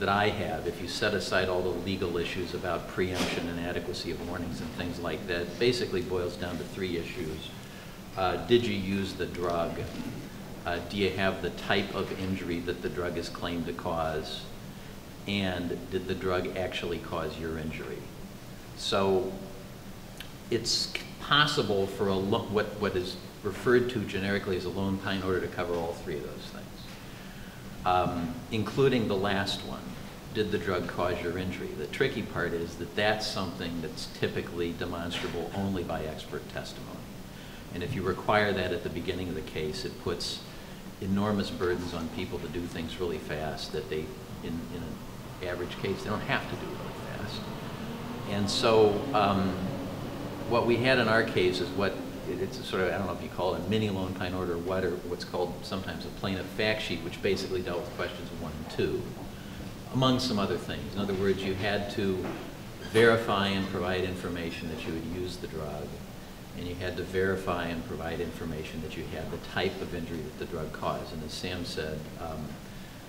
that I have, if you set aside all the legal issues about preemption and adequacy of warnings and things like that, it basically boils down to three issues. Did you use the drug? Do you have the type of injury that the drug is claimed to cause? And did the drug actually cause your injury? So it's possible for a what is referred to generically as a Lone Pine order to cover all three of those things, including the last one. Did the drug cause your injury? The tricky part is that that's something that's typically demonstrable only by expert testimony. And if you require that at the beginning of the case, it puts enormous burdens on people to do things really fast that they, in an average case, they don't have to do really fast. And so what we had in our case is it's a sort of, I don't know if you call it a mini Lone Pine order or what's called sometimes a plaintiff fact sheet, which basically dealt with questions 1 and 2, among some other things. In other words, you had to verify and provide information that you had used the drug, and you had to verify and provide information that you had the type of injury that the drug caused. And as Sam said,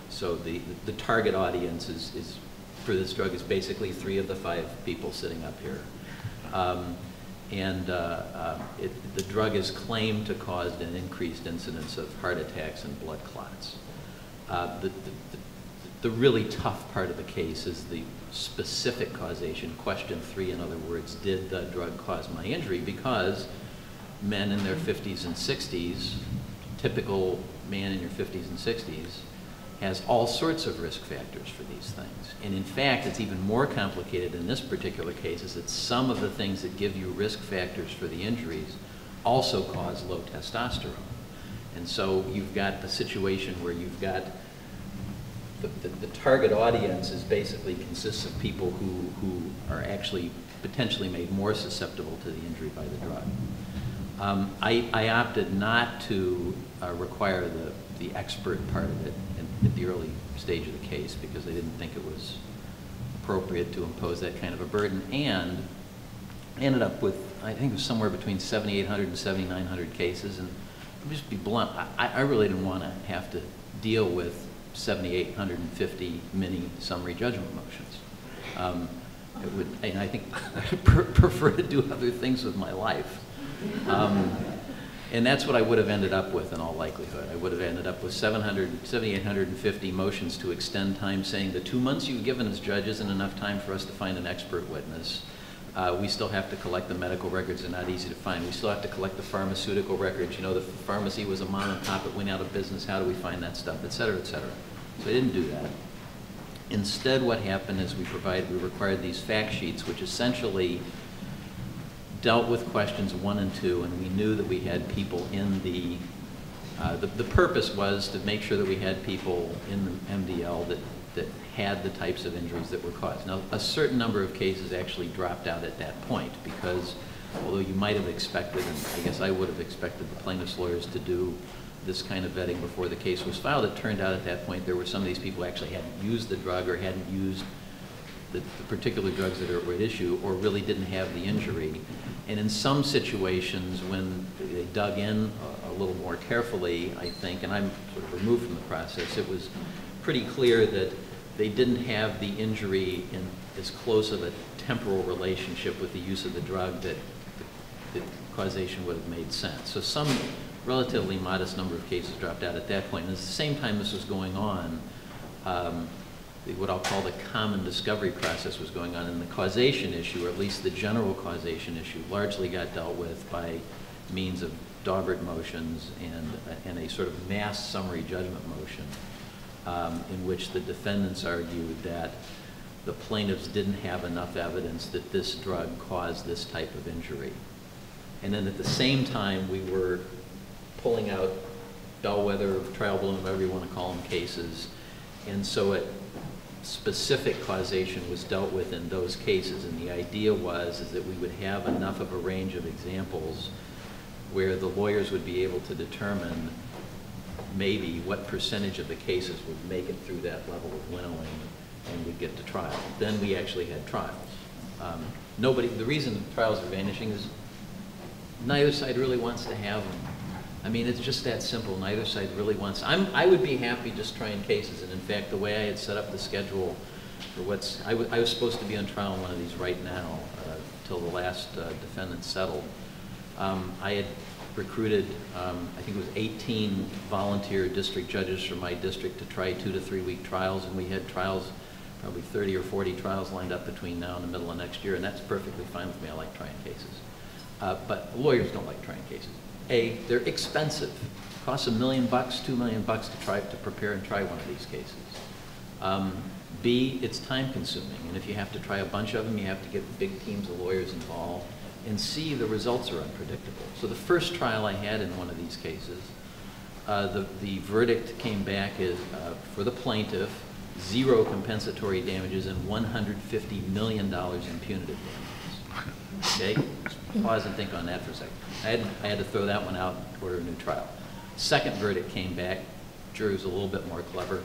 so the target audience is for this drug is basically 3 of the 5 people sitting up here. The drug is claimed to cause an increased incidence of heart attacks and blood clots. The really tough part of the case is the specific causation, question 3, in other words, did the drug cause my injury? Because men in their 50s and 60s, typical man in your 50s and 60s, has all sorts of risk factors for these things. And in fact, it's even more complicated in this particular case is that some of the things that give you risk factors for the injuries also cause low testosterone. And so you've got the situation where you've got the target audience is basically consists of people who are actually potentially made more susceptible to the injury by the drug. I opted not to require the expert part of it at the early stage of the case because I didn't think it was appropriate to impose that kind of a burden, and ended up with, I think it was somewhere between 7,800 and 7,900 cases, and I'll just be blunt, I really didn't want to have to deal with 7,850 mini summary judgment motions. And I think I prefer to do other things with my life. And that's what I would have ended up with in all likelihood. I would have ended up with 7,850 motions to extend time, saying the 2 months you've given us, judge, isn't enough time for us to find an expert witness. We still have to collect the medical records. They're not easy to find. We still have to collect the pharmaceutical records. You know, the pharmacy was a mom and pop. It went out of business. How do we find that stuff, et cetera, et cetera? So I didn't do that. Instead, what happened is we required these fact sheets, which essentially dealt with questions 1 and 2, and we knew that we had people in the purpose was to make sure that we had people in the MDL that had the types of injuries that were caused. Now, a certain number of cases actually dropped out at that point because, although you might have expected, and I guess I would have expected the plaintiff's lawyers to do this kind of vetting before the case was filed, it turned out at that point there were some of these people who actually hadn't used the drug or hadn't used the particular drugs that were at issue or really didn't have the injury. And in some situations when they dug in a little more carefully, I think, and I'm sort of removed from the process, it was pretty clear that they didn't have the injury in as close of a temporal relationship with the use of the drug that the causation would have made sense. So some relatively modest number of cases dropped out at that point. And at the same time this was going on, what I'll call the common discovery process was going on, and the causation issue, or at least the general causation issue, largely got dealt with by means of Daubert motions and a sort of mass summary judgment motion in which the defendants argued that the plaintiffs didn't have enough evidence that this drug caused this type of injury. And then at the same time, we were pulling out bellwether, trial balloon, whatever you want to call them, cases. And so specific causation was dealt with in those cases. And the idea was that we would have enough of a range of examples where the lawyers would be able to determine maybe what percentage of the cases would make it through that level of winnowing and would get to trial. Then we actually had trials. The reason trials are vanishing is neither side really wants to have them. I mean, it's just that simple. Neither side really wants. I would be happy just trying cases. And in fact, the way I had set up the schedule for I was supposed to be on trial in one of these right now till the last defendant settled. I had recruited, I think it was 18 volunteer district judges from my district to try 2 to 3 week trials. And we had trials, probably 30 or 40 trials lined up between now and the middle of next year. And that's perfectly fine with me. I like trying cases. But lawyers don't like trying cases. A, they're expensive. Costs $1 million, $2 million to try to prepare and try one of these cases. B, it's time consuming. And if you have to try a bunch of them, you have to get big teams of lawyers involved. And C, the results are unpredictable. So the first trial I had in one of these cases, the verdict came back as, for the plaintiff, 0 compensatory damages and $150 million in punitive damages. Okay? Pause and think on that for a second. I had to throw that one out and order a new trial. Second verdict came back. Jury was a little bit more clever.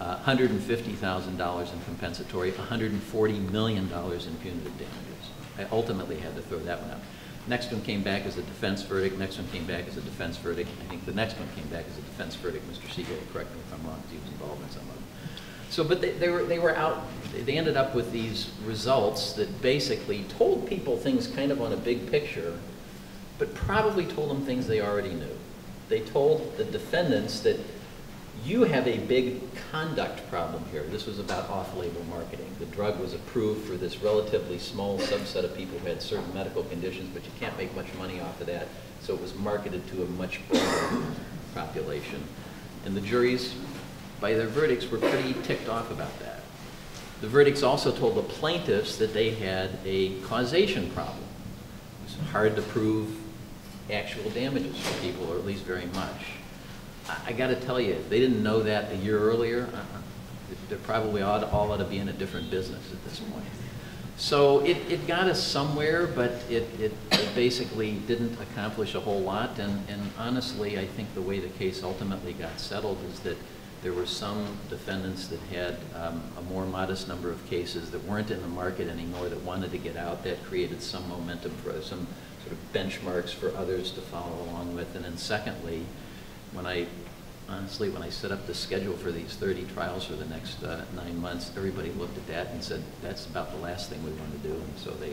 $150,000 in compensatory, $140 million in punitive damages. I ultimately had to throw that one out. Next one came back as a defense verdict. Next one came back as a defense verdict. I think the next one came back as a defense verdict. Mr. Siegel, correct me if I'm wrong, because he was involved in some of them. So, but they were out, they ended up with these results that basically told people things kind of on a big picture, but probably told them things they already knew. They told the defendants that you have a big conduct problem here. This was about off-label marketing. The drug was approved for this relatively small subset of people who had certain medical conditions, but you can't make much money off of that, so it was marketed to a much broader population. And the juries, by their verdicts, were pretty ticked off about that. The verdicts also told the plaintiffs that they had a causation problem. It was hard to prove actual damages for people, or at least very much. I got to tell you, if they didn't know that a year earlier, they're probably all ought to be in a different business at this point. So it got us somewhere, but it basically didn't accomplish a whole lot. And honestly, I think the way the case ultimately got settled is that there were some defendants that had a more modest number of cases that weren't in the market anymore that wanted to get out. That created some momentum for some sort of benchmarks for others to follow along with. And then secondly, when I set up the schedule for these 30 trials for the next 9 months, everybody looked at that and said, that's about the last thing we want to do. And so they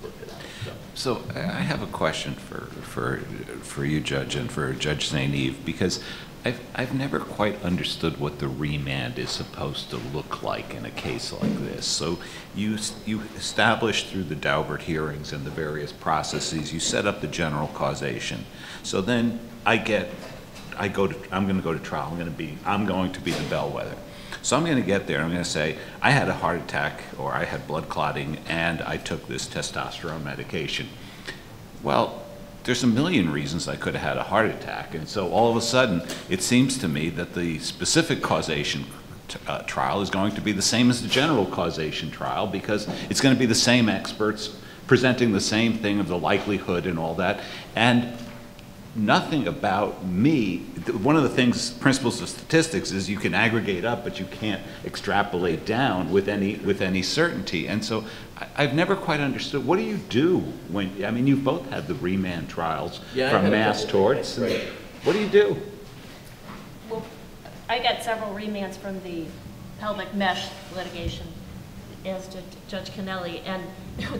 worked it out. So I have a question for you, Judge, and for Judge St. Eve, because I've never quite understood what the remand is supposed to look like in a case like this. So you established through the Daubert hearings and the various processes, you set up the general causation. So then I'm going to go to trial. I'm going to be the bellwether. So I'm going to get there. I'm going to say, I had a heart attack, or I had blood clotting, and I took this testosterone medication. Well, there's a million reasons I could have had a heart attack. And so all of a sudden, it seems to me that the specific causation trial is going to be the same as the general causation trial, because it's going to be the same experts presenting the same thing of the likelihood and all that. And nothing about me, one of the things, principles of statistics, is you can aggregate up, but you can't extrapolate down with any certainty. And so I've never quite understood, what do you do when, I mean, you've both had the remand trials, yeah, from mass torts. Right. What do you do? Well, I got several remands from the pelvic mesh litigation, as did Judge Kennelly. And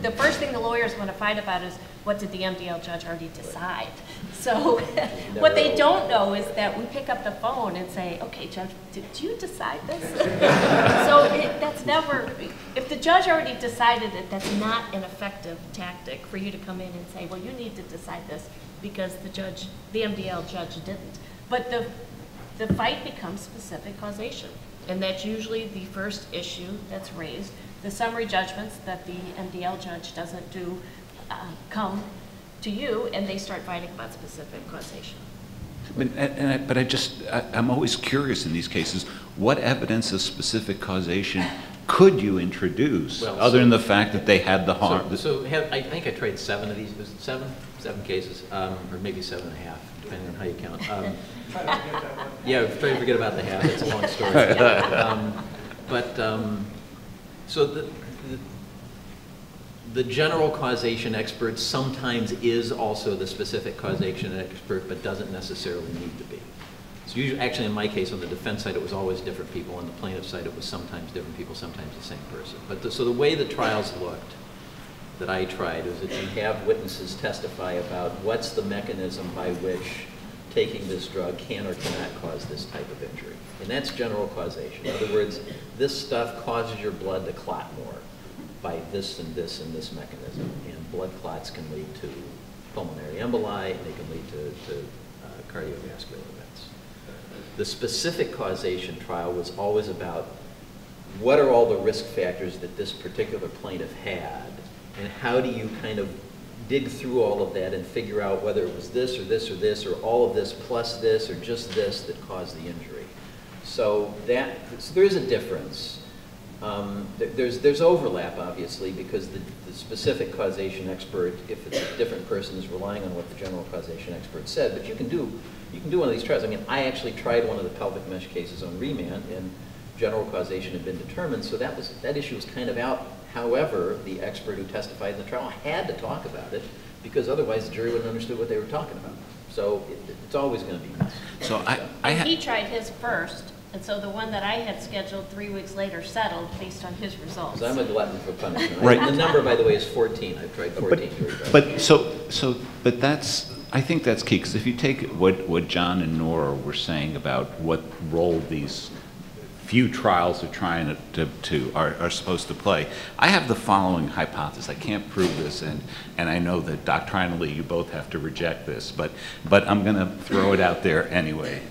the first thing the lawyers want to fight about is, what did the MDL judge already decide? So what they don't know is that we pick up the phone and say, okay, Judge, did you decide this? So that's never, if the judge already decided it, that's not an effective tactic for you to come in and say, well, you need to decide this because the judge, the MDL judge didn't. But the fight becomes specific causation. And that's usually the first issue that's raised. The summary judgments that the MDL judge doesn't do come to you, and they start fighting about specific causation. But I'm always curious in these cases, what evidence of specific causation could you introduce other than the fact that they had the harm? I think I tried seven of these, was it seven cases, or maybe 7.5, depending on how you count. Yeah, try to forget about the half. It's a long story. So the general causation expert sometimes is also the specific causation expert, but doesn't necessarily need to be. So usually, actually in my case, on the defense side, it was always different people. On the plaintiff side, it was sometimes different people, sometimes the same person. But so the way the trials looked that I tried is that you have witnesses testify about what's the mechanism by which taking this drug can or cannot cause this type of injury. And that's general causation. In other words, this stuff causes your blood to clot more by this and this and this mechanism. And blood clots can lead to pulmonary emboli, and they can lead to cardiovascular events. The specific causation trial was always about what are all the risk factors that this particular plaintiff had, and how do you kind of dig through all of that and figure out whether it was this or this or this or all of this plus this or just this that caused the injury. So there is a difference. There's overlap, obviously, because the specific causation expert, if it's a different person, is relying on what the general causation expert said. But you can do one of these trials. I mean, I actually tried one of the pelvic mesh cases on remand, and general causation had been determined, so that issue was kind of out. However, the expert who testified in the trial had to talk about it, because otherwise the jury wouldn't have understood what they were talking about. So it's always going to be messy. He tried his first. And so the one that I had scheduled 3 weeks later settled based on his results. So I'm a glutton for punishment. Right. The number, by the way, is 14. I've tried 14 jury trials. But that's, I think that's key, because if you take what John and Nora were saying about what role these few trials are trying are supposed to play, I have the following hypothesis. I can't prove this, and I know that doctrinally you both have to reject this, but I'm going to throw it out there anyway.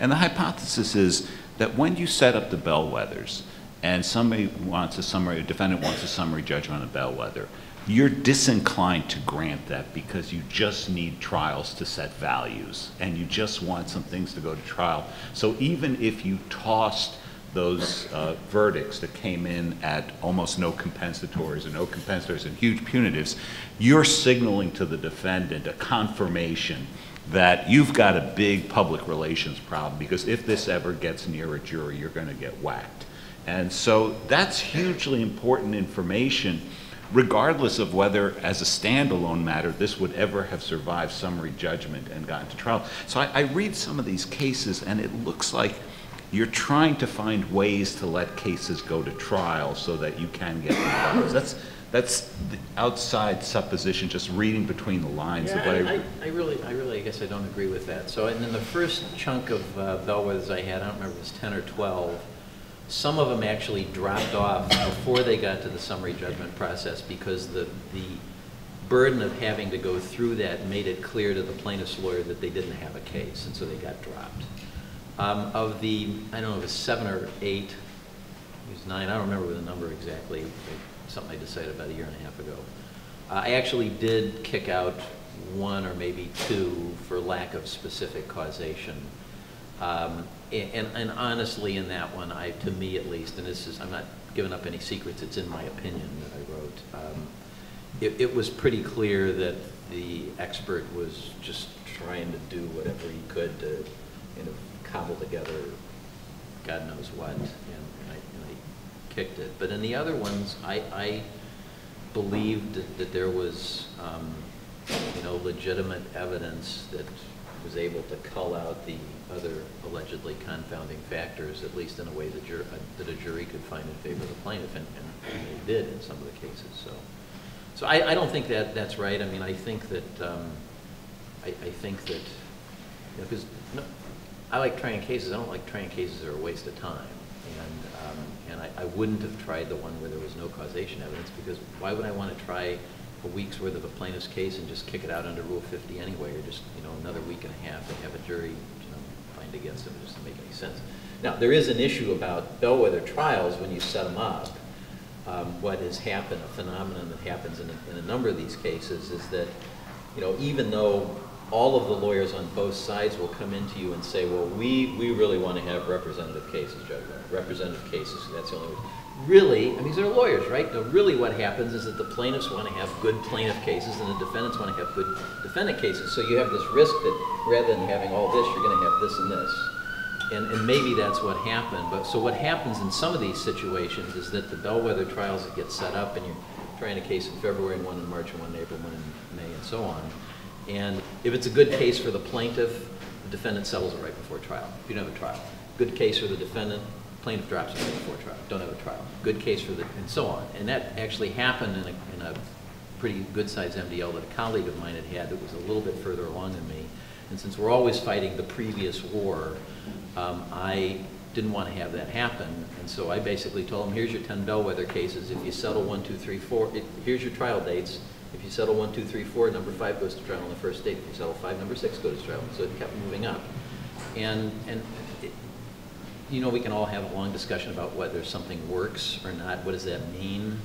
And the hypothesis is that when you set up the bellwethers, and a defendant wants a summary judgment on a bellwether, you're disinclined to grant that because you just need trials to set values, and you just want some things to go to trial. So even if you tossed those verdicts that came in at almost no compensatories and no compensators and huge punitives, you're signaling to the defendant a confirmation that you've got a big public relations problem, because if this ever gets near a jury, you're going to get whacked. And so that's hugely important information, regardless of whether, as a standalone matter, this would ever have survived summary judgment and gotten to trial. So I read some of these cases, and it looks like you're trying to find ways to let cases go to trial so that you can get trials. That's the outside supposition, just reading between the lines. Yeah, I guess I don't agree with that. So, and then the first chunk of bellwethers I had, I don't remember, it was 10 or 12. Some of them actually dropped off before they got to the summary judgment process, because the burden of having to go through that made it clear to the plaintiff's lawyer that they didn't have a case, and so they got dropped. Of the, I don't know, it was 7 or 8, it was 9, I don't remember the number exactly. Something I decided about a year and a half ago. I actually did kick out 1 or maybe 2 for lack of specific causation. And honestly, in that one, to me at least, and this is, I'm not giving up any secrets, it's in my opinion that I wrote, it was pretty clear that the expert was just trying to do whatever he could to, you know, cobble together God knows what. Kicked it. But in the other ones, I believed that there was legitimate evidence that was able to cull out the other allegedly confounding factors, at least in a way that, a jury could find in favor of the plaintiff, and they did in some of the cases. So I don't think that that's right. I mean, I think that, I think that, because you know, I like trying cases. I don't like trying cases that are a waste of time. And I wouldn't have tried the one where there was no causation evidence, because why would I want to try a week's worth of a plaintiff's case and just kick it out under Rule 50 anyway, or just, you know, another week and a half and have a jury, you know, find against them? It just doesn't make any sense. Now, there is an issue about bellwether trials when you set them up. What has happened, a phenomenon that happens in a number of these cases, is that, you know, even though all of the lawyers on both sides will come into you and say, well, we really want to have representative cases, Judge. Representative cases, that's the only way. Really, I mean, they're lawyers, right? No, really what happens is that the plaintiffs want to have good plaintiff cases and the defendants want to have good defendant cases. So you have this risk that rather than having all this, you're going to have this and this. And maybe that's what happened. But so what happens in some of these situations is that the bellwether trials that get set up, and you're trying a case in February, and one in March, and one in April, and one in May, and so on. And if it's a good case for the plaintiff, the defendant settles it right before trial. If you don't have a trial. Good case for the defendant, plaintiff drops it right before trial. Don't have a trial. Good case for the, and so on. And that actually happened in a pretty good-sized MDL that a colleague of mine had that was a little bit further along than me. And since we're always fighting the previous war, I didn't want to have that happen. And so I basically told him, here's your 10 bellwether cases. If you settle 1, 2, 3, 4, here's your trial dates. If you settle 1, 2, 3, 4, number 5 goes to trial on the first date. If you settle 5, number 6 goes to trial. So it kept moving up. And you know, we can all have a long discussion about whether something works or not. What does that mean?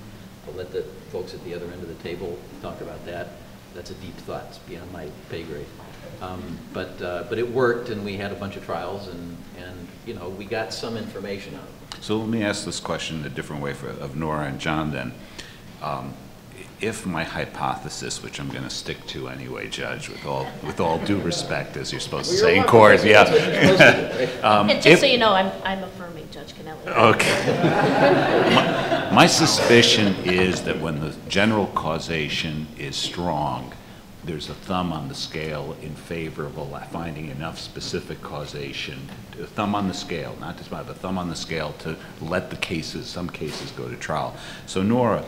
I'll let the folks at the other end of the table talk about that. That's a deep thought. It's beyond my pay grade. But it worked, and we had a bunch of trials, and you know, we got some information out of it. So let me ask this question a different way of Nora and John then. If my hypothesis, which I'm going to stick to anyway, Judge, with all due respect, as you're supposed to say in court, yeah. And just so you know, I'm affirming Judge Kennelly. Okay. my suspicion is that when the general causation is strong, there's a thumb on the scale in favor of finding enough specific causation, a thumb on the scale, not just by the thumb on the scale to let the cases, some cases go to trial. So Nora,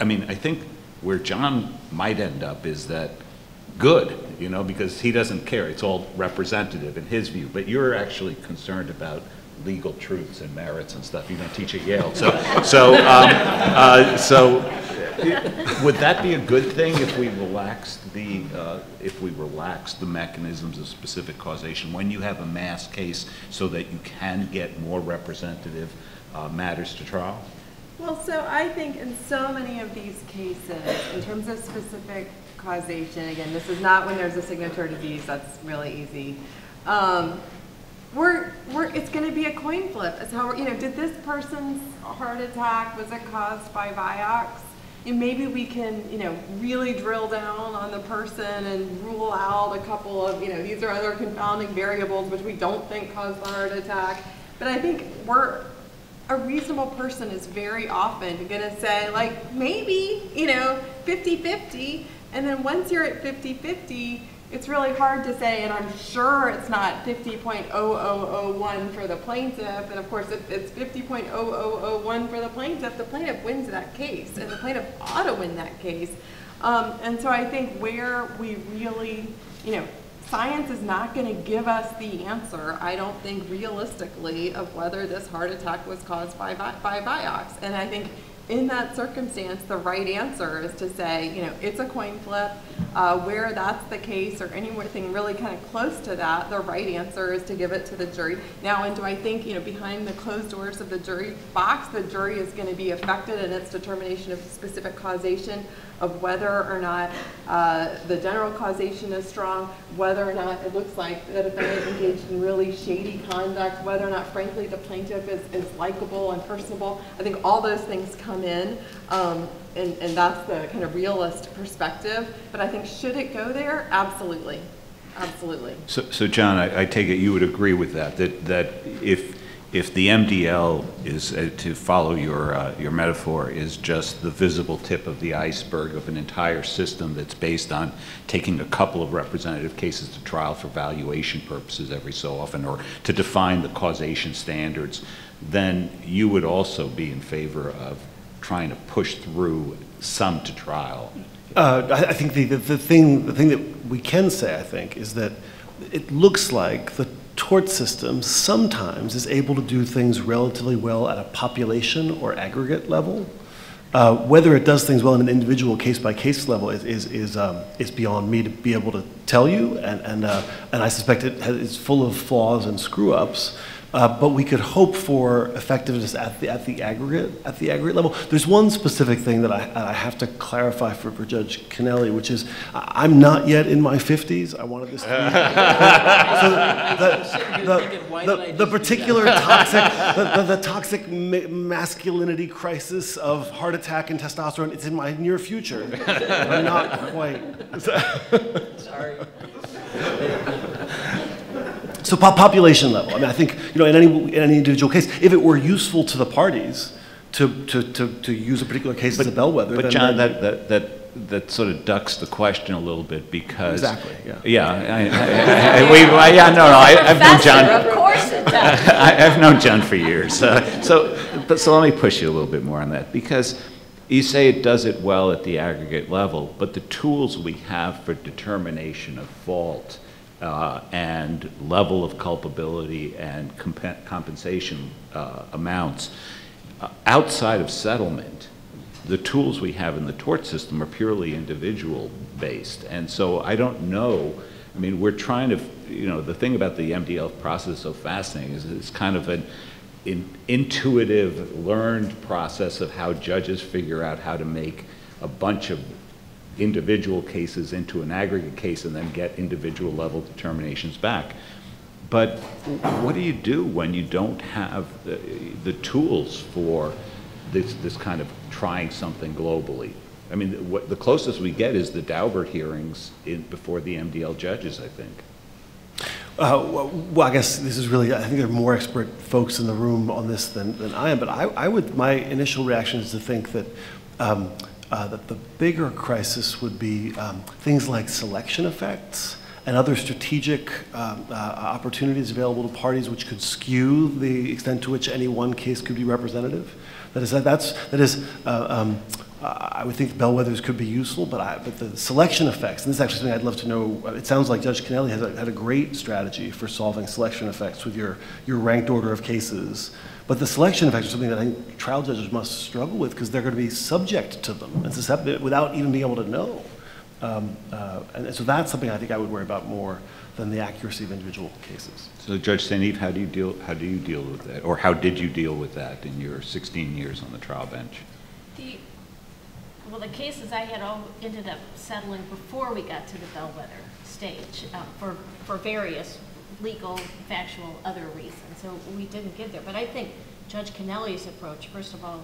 I mean, I think where John might end up is that good, you know, because he doesn't care. It's all representative in his view. But you're actually concerned about legal truths and merits and stuff. You don't teach at Yale, so would that be a good thing if we relaxed the mechanisms of specific causation when you have a mass case, so that you can get more representative matters to trial? Well, so I think in so many of these cases, in terms of specific causation, again, this is not when there's a signatory disease, that's really easy. It's going to be a coin flip. It's how you know, did this person's heart attack, was it caused by Vioxx? And maybe we can, you know, really drill down on the person and rule out a couple of, you know, these are other confounding variables which we don't think caused the heart attack. But I think a reasonable person is very often going to say, like, maybe, you know, 50-50. And then once you're at 50-50, it's really hard to say, and I'm sure it's not 50.0001 for the plaintiff. And of course, if it's 50.0001 for the plaintiff wins that case. And the plaintiff ought to win that case. And so I think where we really, you know, science is not going to give us the answer, I don't think realistically, of whether this heart attack was caused by Vioxx. And I think in that circumstance, the right answer is to say, you know, it's a coin flip. Where that's the case, or anything really kind of close to that, the right answer is to give it to the jury. Now, and do I think, you know, behind the closed doors of the jury box, the jury is going to be affected in its determination of specific causation, of whether or not the general causation is strong, whether or not it looks like the defendant engaged in really shady conduct, whether or not, frankly, the plaintiff is likable and personable. I think all those things come in, and that's the kind of realist perspective. But I think, should it go there? Absolutely. Absolutely. So John, I take it you would agree with that, that if if the MDL is, to follow your metaphor, is just the visible tip of the iceberg of an entire system that's based on taking a couple of representative cases to trial for valuation purposes every so often, or to define the causation standards, then you would also be in favor of trying to push through some to trial. I think the thing that we can say, I think, is that it looks like the tort system sometimes is able to do things relatively well at a population or aggregate level. Whether it does things well in an individual case-by-case level is beyond me to be able to tell you, and I suspect it is full of flaws and screw-ups. But we could hope for effectiveness at the aggregate level. There's one specific thing that I have to clarify for Judge Kennelly, which is I'm not yet in my 50s. I wanted this to be. The particular toxic masculinity crisis of heart attack and testosterone, it's in my near future. I'm not quite. Sorry. So population level. I mean, I think, you know, in any individual case, if it were useful to the parties to use a particular case as a bellwether. But John, that sort of ducks the question a little bit, because exactly. Yeah. I've known John. Of course it does. I've known John for years. So let me push you a little bit more on that, because you say it does it well at the aggregate level, but the tools we have for determination of fault. And level of culpability and compensation amounts. Outside of settlement, the tools we have in the tort system are purely individual based. And so I don't know, I mean, we're trying to, you know, the thing about the MDL process so fascinating is it's kind of an intuitive, learned process of how judges figure out how to make a bunch of individual cases into an aggregate case and then get individual level determinations back. But what do you do when you don't have the tools for this kind of trying something globally? I mean, the closest we get is the Daubert hearings before the MDL judges, I think. Well, I guess this is really, I think there are more expert folks in the room on this than I am, but my initial reaction is to think that that the bigger crisis would be things like selection effects and other strategic opportunities available to parties which could skew the extent to which any one case could be representative. I would think the bellwethers could be useful, but the selection effects, and this is actually something I'd love to know. It sounds like Judge Kennelly has had a great strategy for solving selection effects with your ranked order of cases. But the selection effects are something that I think trial judges must struggle with, because they're going to be subject to them and susceptible without even being able to know. And so that's something I think I would worry about more than the accuracy of individual cases. So Judge St. Eve, how do you deal with that, or how did you deal with that in your 16 years on the trial bench? Well, the cases I had all ended up settling before we got to the bellwether stage for various legal, factual, other reasons. So we didn't get there. But I think Judge Kennelly's approach, first of all,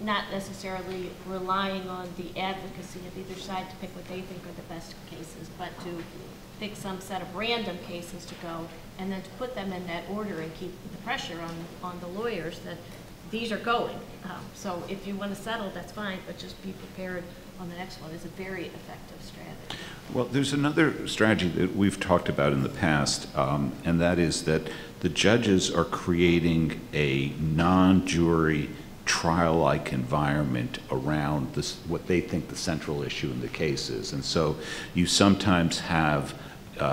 not necessarily relying on the advocacy of either side to pick what they think are the best cases, but to pick some set of random cases to go and then to put them in that order and keep the pressure on the lawyers that these are going. So if you want to settle, that's fine, but just be prepared on the next one. It's a very effective strategy. Well, there's another strategy that we've talked about in the past, and that is that the judges are creating a non-jury trial-like environment around this, what they think the central issue in the case is. And so you sometimes have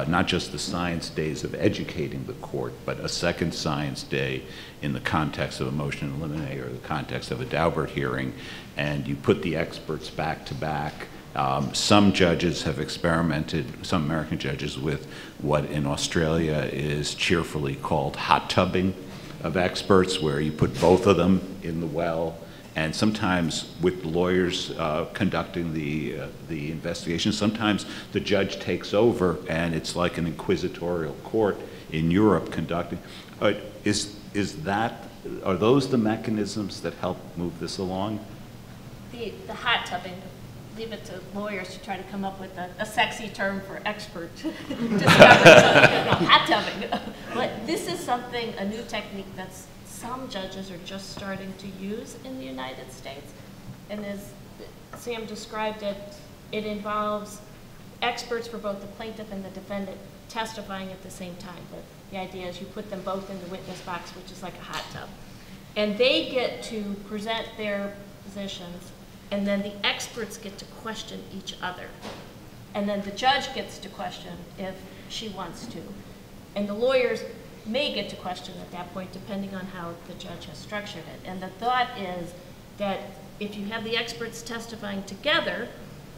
not just the science days of educating the court, but a second science day in the context of a motion to eliminate or the context of a Daubert hearing, and you put the experts back to back. Some judges have experimented, some American judges, with what in Australia is cheerfully called hot tubbing of experts, where you put both of them in the well. And sometimes with lawyers conducting the investigation, sometimes the judge takes over and it's like an inquisitorial court in Europe conducting. Are those the mechanisms that help move this along? The hot tubbing leave it to lawyers to try to come up with a sexy term for expert discovery. Hot topic. But this is something, a new technique that some judges are just starting to use in the United States. And as Sam described it, it involves experts for both the plaintiff and the defendant testifying at the same time. But the idea is you put them both in the witness box, which is like a hot tub. And they get to present their positions, and then the experts get to question each other. And then the judge gets to question if she wants to. And the lawyers may get to question at that point, depending on how the judge has structured it. And the thought is that if you have the experts testifying together,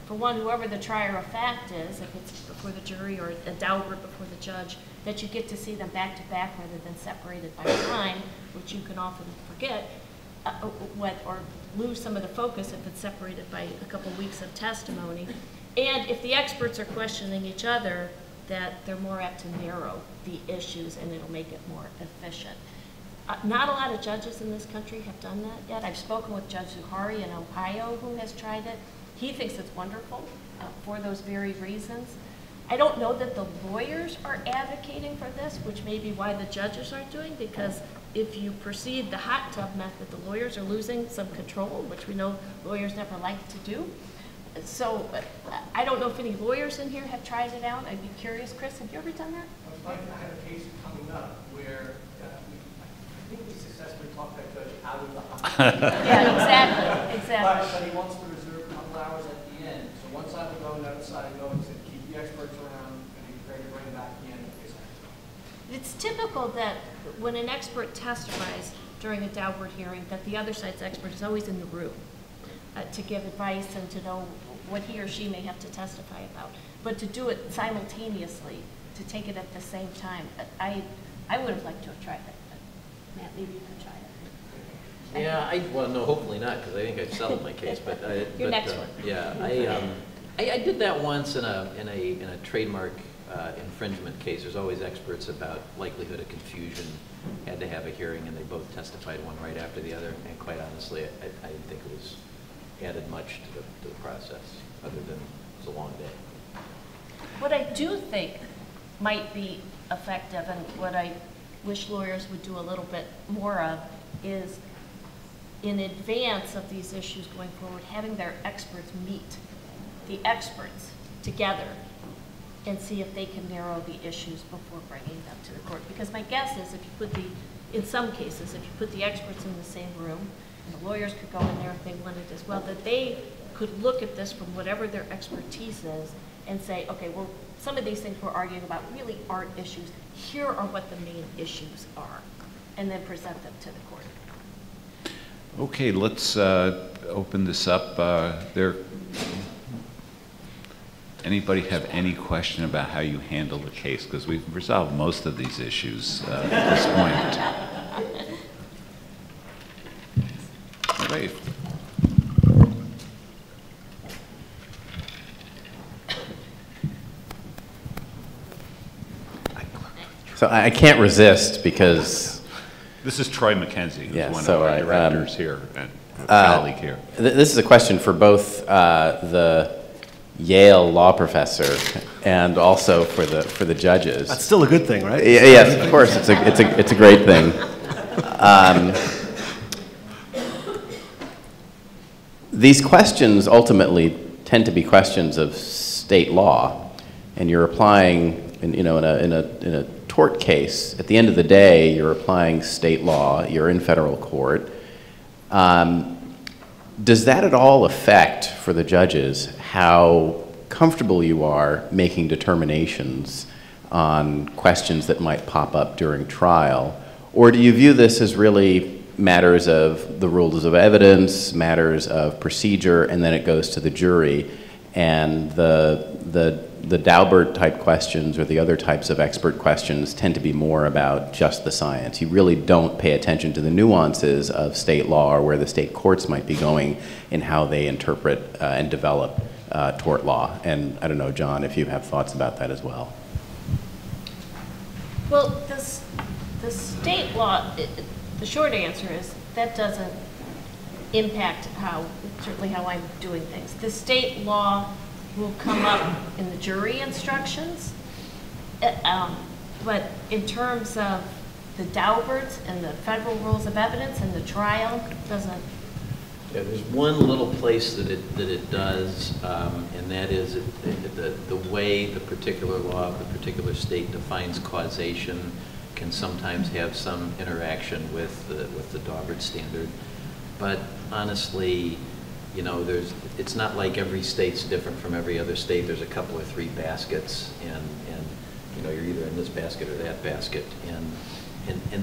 for one, whoever the trier of fact is, if it's before the jury or a Daubert before the judge, that you get to see them back to back rather than separated by time, which you can often forget or lose some of the focus if it's separated by a couple weeks of testimony. And if the experts are questioning each other, that they're more apt to narrow the issues and it'll make it more efficient. Not a lot of judges in this country have done that yet. I've spoken with Judge Zuhari in Ohio who has tried it. He thinks it's wonderful for those very reasons. I don't know that the lawyers are advocating for this, which may be why the judges aren't doing, because if you proceed the hot tub method, the lawyers are losing some control, which we know lawyers never like to do. So I don't know if any lawyers in here have tried it out. I'd be curious. Chris, have you ever done that? I was like, I had a case coming up where I think we successfully talked that judge out of the hot tub. Yeah, exactly, exactly. But he wants to reserve a couple hours at the end. So one side will go, the other side will go, and said, keep the experts around, and he's ready to bring them back at the end of his time. It's typical that when an expert testifies during a Daubert hearing, that the other side's expert is always in the room to give advice and to know what he or she may have to testify about. But to do it simultaneously, to take it at the same time, I would have liked to have tried that. But Matt, maybe you could try that. Yeah, well, no, hopefully not, because I think I've settled my case. But Your next one. Yeah, I did that once in a trademark infringement case. There's always experts about likelihood of confusion. Had to have a hearing, and they both testified one right after the other. And quite honestly, I didn't think it was added much to the process, other than it was a long day. What I do think might be effective, and what I wish lawyers would do a little bit more of, is in advance of these issues going forward, having their experts meet the experts together and see if they can narrow the issues before bringing them to the court. Because my guess is if you put in some cases, if you put the experts in the same room, and the lawyers could go in there if they wanted as well, that they could look at this from whatever their expertise is and say, okay, well, some of these things we're arguing about really aren't issues. Here are what the main issues are, and then present them to the court. Okay, let's open this up. Anybody have any question about how you handle the case? Because we've resolved most of these issues at this point. Right. So I can't resist because this is Troy McKenzie, who's one of our directors here and colleague here. This is a question for both the Yale law professor and also for the judges. That's still a good thing, right? Yes, of course, it's a great thing. These questions ultimately tend to be questions of state law, and you're applying, in a tort case, at the end of the day, you're applying state law, you're in federal court. Does that at all affect, for the judges, how comfortable you are making determinations on questions that might pop up during trial? Or do you view this as really matters of the rules of evidence, matters of procedure, and then it goes to the jury, and the Daubert type questions or the other types of expert questions tend to be more about just the science? You really don't pay attention to the nuances of state law or where the state courts might be going in how they interpret and develop tort law. And I don't know, John, if you have thoughts about that as well. Well, the state law, the short answer is that doesn't impact how, certainly how I'm doing things. The state law will come up in the jury instructions, but in terms of the Dauberts and the federal rules of evidence and the trial, doesn't. Yeah, there's one little place that it does, and that is the way the particular law of the particular state defines causation can sometimes have some interaction with the Daubert standard. But honestly, you know, there's, it's not like every state's different from every other state. There's a couple or three baskets, and you know, you're either in this basket or that basket, and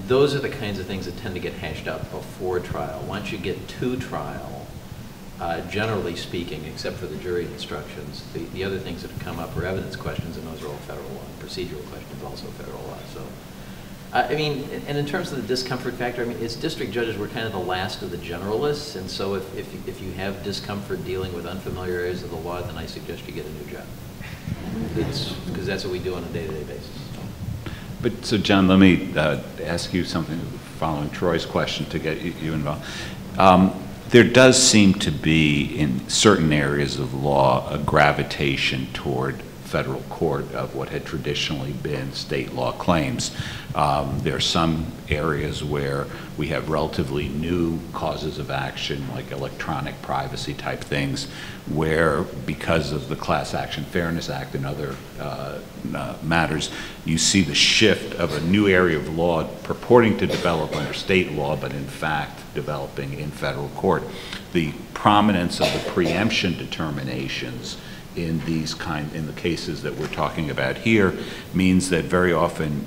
those are the kinds of things that tend to get hashed out before trial. Once you get to trial, generally speaking, except for the jury instructions, the other things that have come up are evidence questions, and those are all federal law, and procedural questions, also federal law. So, I mean, and in terms of the discomfort factor, I mean, as district judges, we're kind of the last of the generalists, and so if you have discomfort dealing with unfamiliar areas of the law, then I suggest you get a new job. Because that's what we do on a day-to-day basis. But so, John, let me ask you something following Troy's question to get you involved. There does seem to be, in certain areas of law, a gravitation toward federal court of what had traditionally been state law claims. There are some areas where we have relatively new causes of action, like electronic privacy type things, where because of the Class Action Fairness Act and other matters, you see the shift of a new area of law purporting to develop under state law, but in fact developing in federal court. The prominence of the preemption determinations in these in the cases that we're talking about here means that very often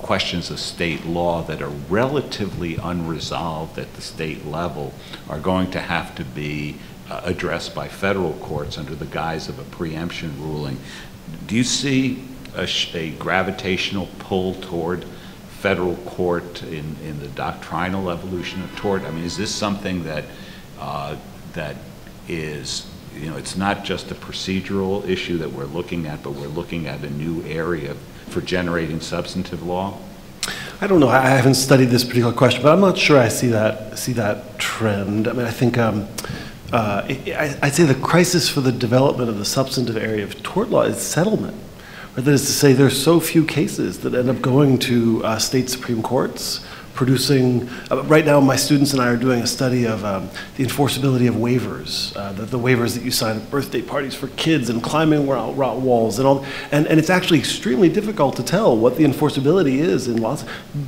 questions of state law that are relatively unresolved at the state level are going to have to be addressed by federal courts under the guise of a preemption ruling. Do you see a gravitational pull toward federal court in the doctrinal evolution of tort? I mean, is this something that that is, you know, it's not just a procedural issue that we're looking at, but we're looking at a new area for generating substantive law? I don't know. I haven't studied this particular question, but I'm not sure I see that trend. I mean, I think I'd say the crisis for the development of the substantive area of tort law is settlement. Right? That is to say, there's so few cases that end up going to state Supreme Courts. Producing, right now my students and I are doing a study of the enforceability of waivers, the waivers that you sign at birthday parties for kids and climbing rock walls and all, and it's actually extremely difficult to tell what the enforceability is in laws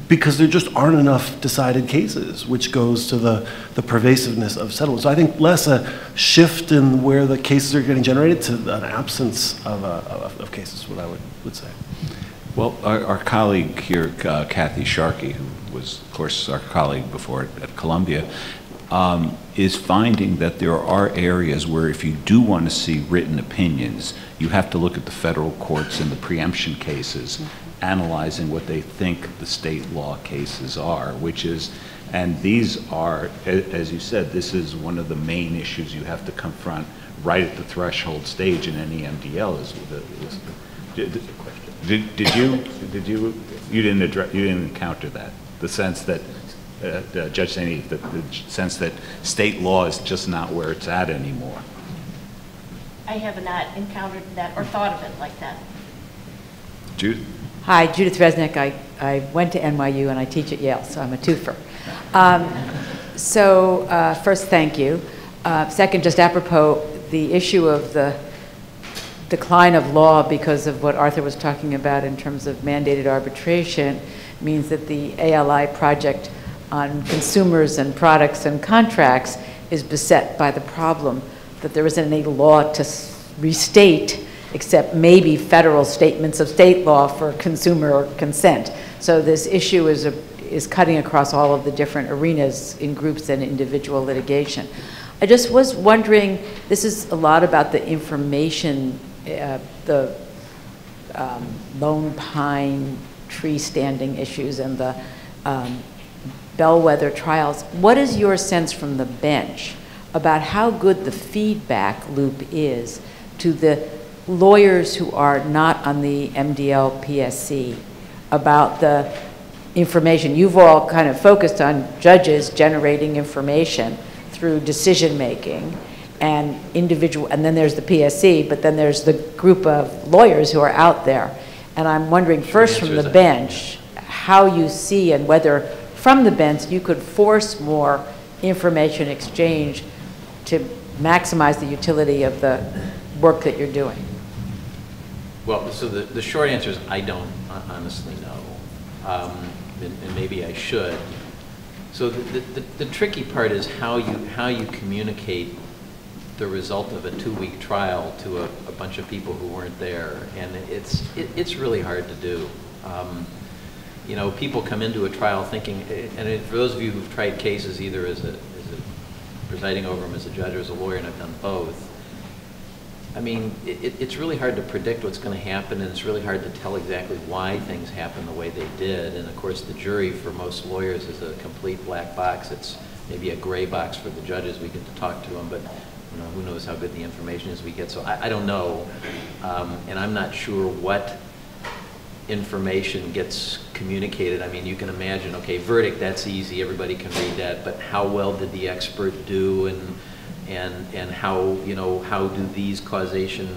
because there just aren't enough decided cases, which goes to the pervasiveness of settlement. So I think less a shift in where the cases are getting generated to an absence of cases, what I would say. Well, our colleague here, Kathy Sharkey, who was, of course, our colleague before at Columbia, is finding that there are areas where if you do want to see written opinions, you have to look at the federal courts in the preemption cases, analyzing what they think the state law cases are, which is, and these are, as you said, this is one of the main issues you have to confront right at the threshold stage in any MDL. Is the question. You didn't encounter that? The sense that, Judge St. Eve, the sense that state law is just not where it's at anymore. I have not encountered that or thought of it like that. Judith? Hi, Judith Resnick. I went to NYU and I teach at Yale, so I'm a twofer. First, thank you. Second, just apropos, the issue of the decline of law because of what Arthur was talking about in terms of mandated arbitration means that the ALI project on consumers and products and contracts is beset by the problem that there isn't any law to restate except maybe federal statements of state law for consumer consent. So this issue is cutting across all of the different arenas in groups and individual litigation. I just was wondering, this is a lot about the information, the Lone Pine tree standing issues and the bellwether trials. What is your sense from the bench about how good the feedback loop is to the lawyers who are not on the MDL PSC about the information? You've all kind of focused on judges generating information through decision making and individual, and then there's the PSC, but then there's the group of lawyers who are out there. And I'm wondering first from the bench, how you see and whether from the bench you could force more information exchange to maximize the utility of the work that you're doing. Well, so the short answer is I don't honestly know, and maybe I should. So the tricky part is how you communicate the result of a two-week trial to a bunch of people who weren't there, and it's really hard to do. You know, people come into a trial thinking, and for those of you who've tried cases either as a presiding over them as a judge or as a lawyer, and I've done both, I mean, it's really hard to predict what's going to happen, and it's really hard to tell exactly why things happen the way they did. And of course, the jury for most lawyers is a complete black box. It's maybe a gray box for the judges. We get to talk to them, but you know, who knows how good the information is we get. So I don't know, and I'm not sure what information gets communicated. I mean, you can imagine, okay, verdict, that's easy. Everybody can read that, but how well did the expert do? And how, you know, how do these causation,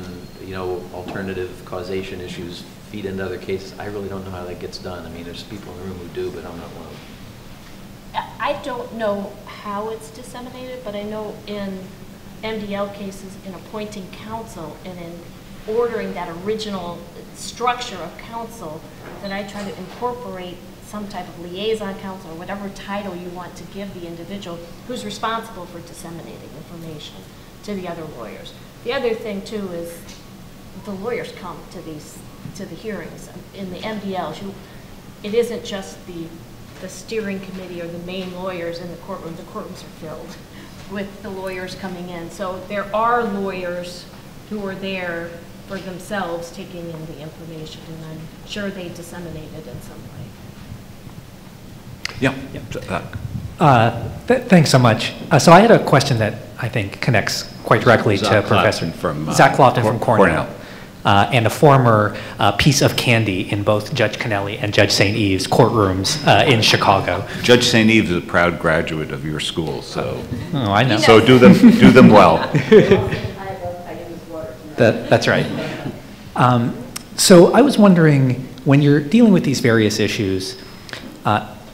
you know, alternative causation issues feed into other cases? I really don't know how that gets done. I mean, there's people in the room who do, but I'm not one of them. I don't know how it's disseminated, but I know in MDL cases, in appointing counsel and in ordering that original structure of counsel, that I try to incorporate some type of liaison counsel or whatever title you want to give the individual who's responsible for disseminating information to the other lawyers. The other thing too is the lawyers come to the hearings. In the MDLs, it isn't just the steering committee or the main lawyers in the courtroom. The courtrooms are filled with the lawyers coming in. So there are lawyers who are there for themselves taking in the information, and I'm sure they disseminate it in some way. Yeah. Thanks so much. So I had a question that I think connects quite directly to Professor Zach Lofton from Cornell, and a former piece of candy in both Judge Kennelly and Judge St. Eve's courtrooms in Chicago. Judge St. Eve is a proud graduate of your school, so oh, I know. So do them well. That's right. So I was wondering, when you're dealing with these various issues.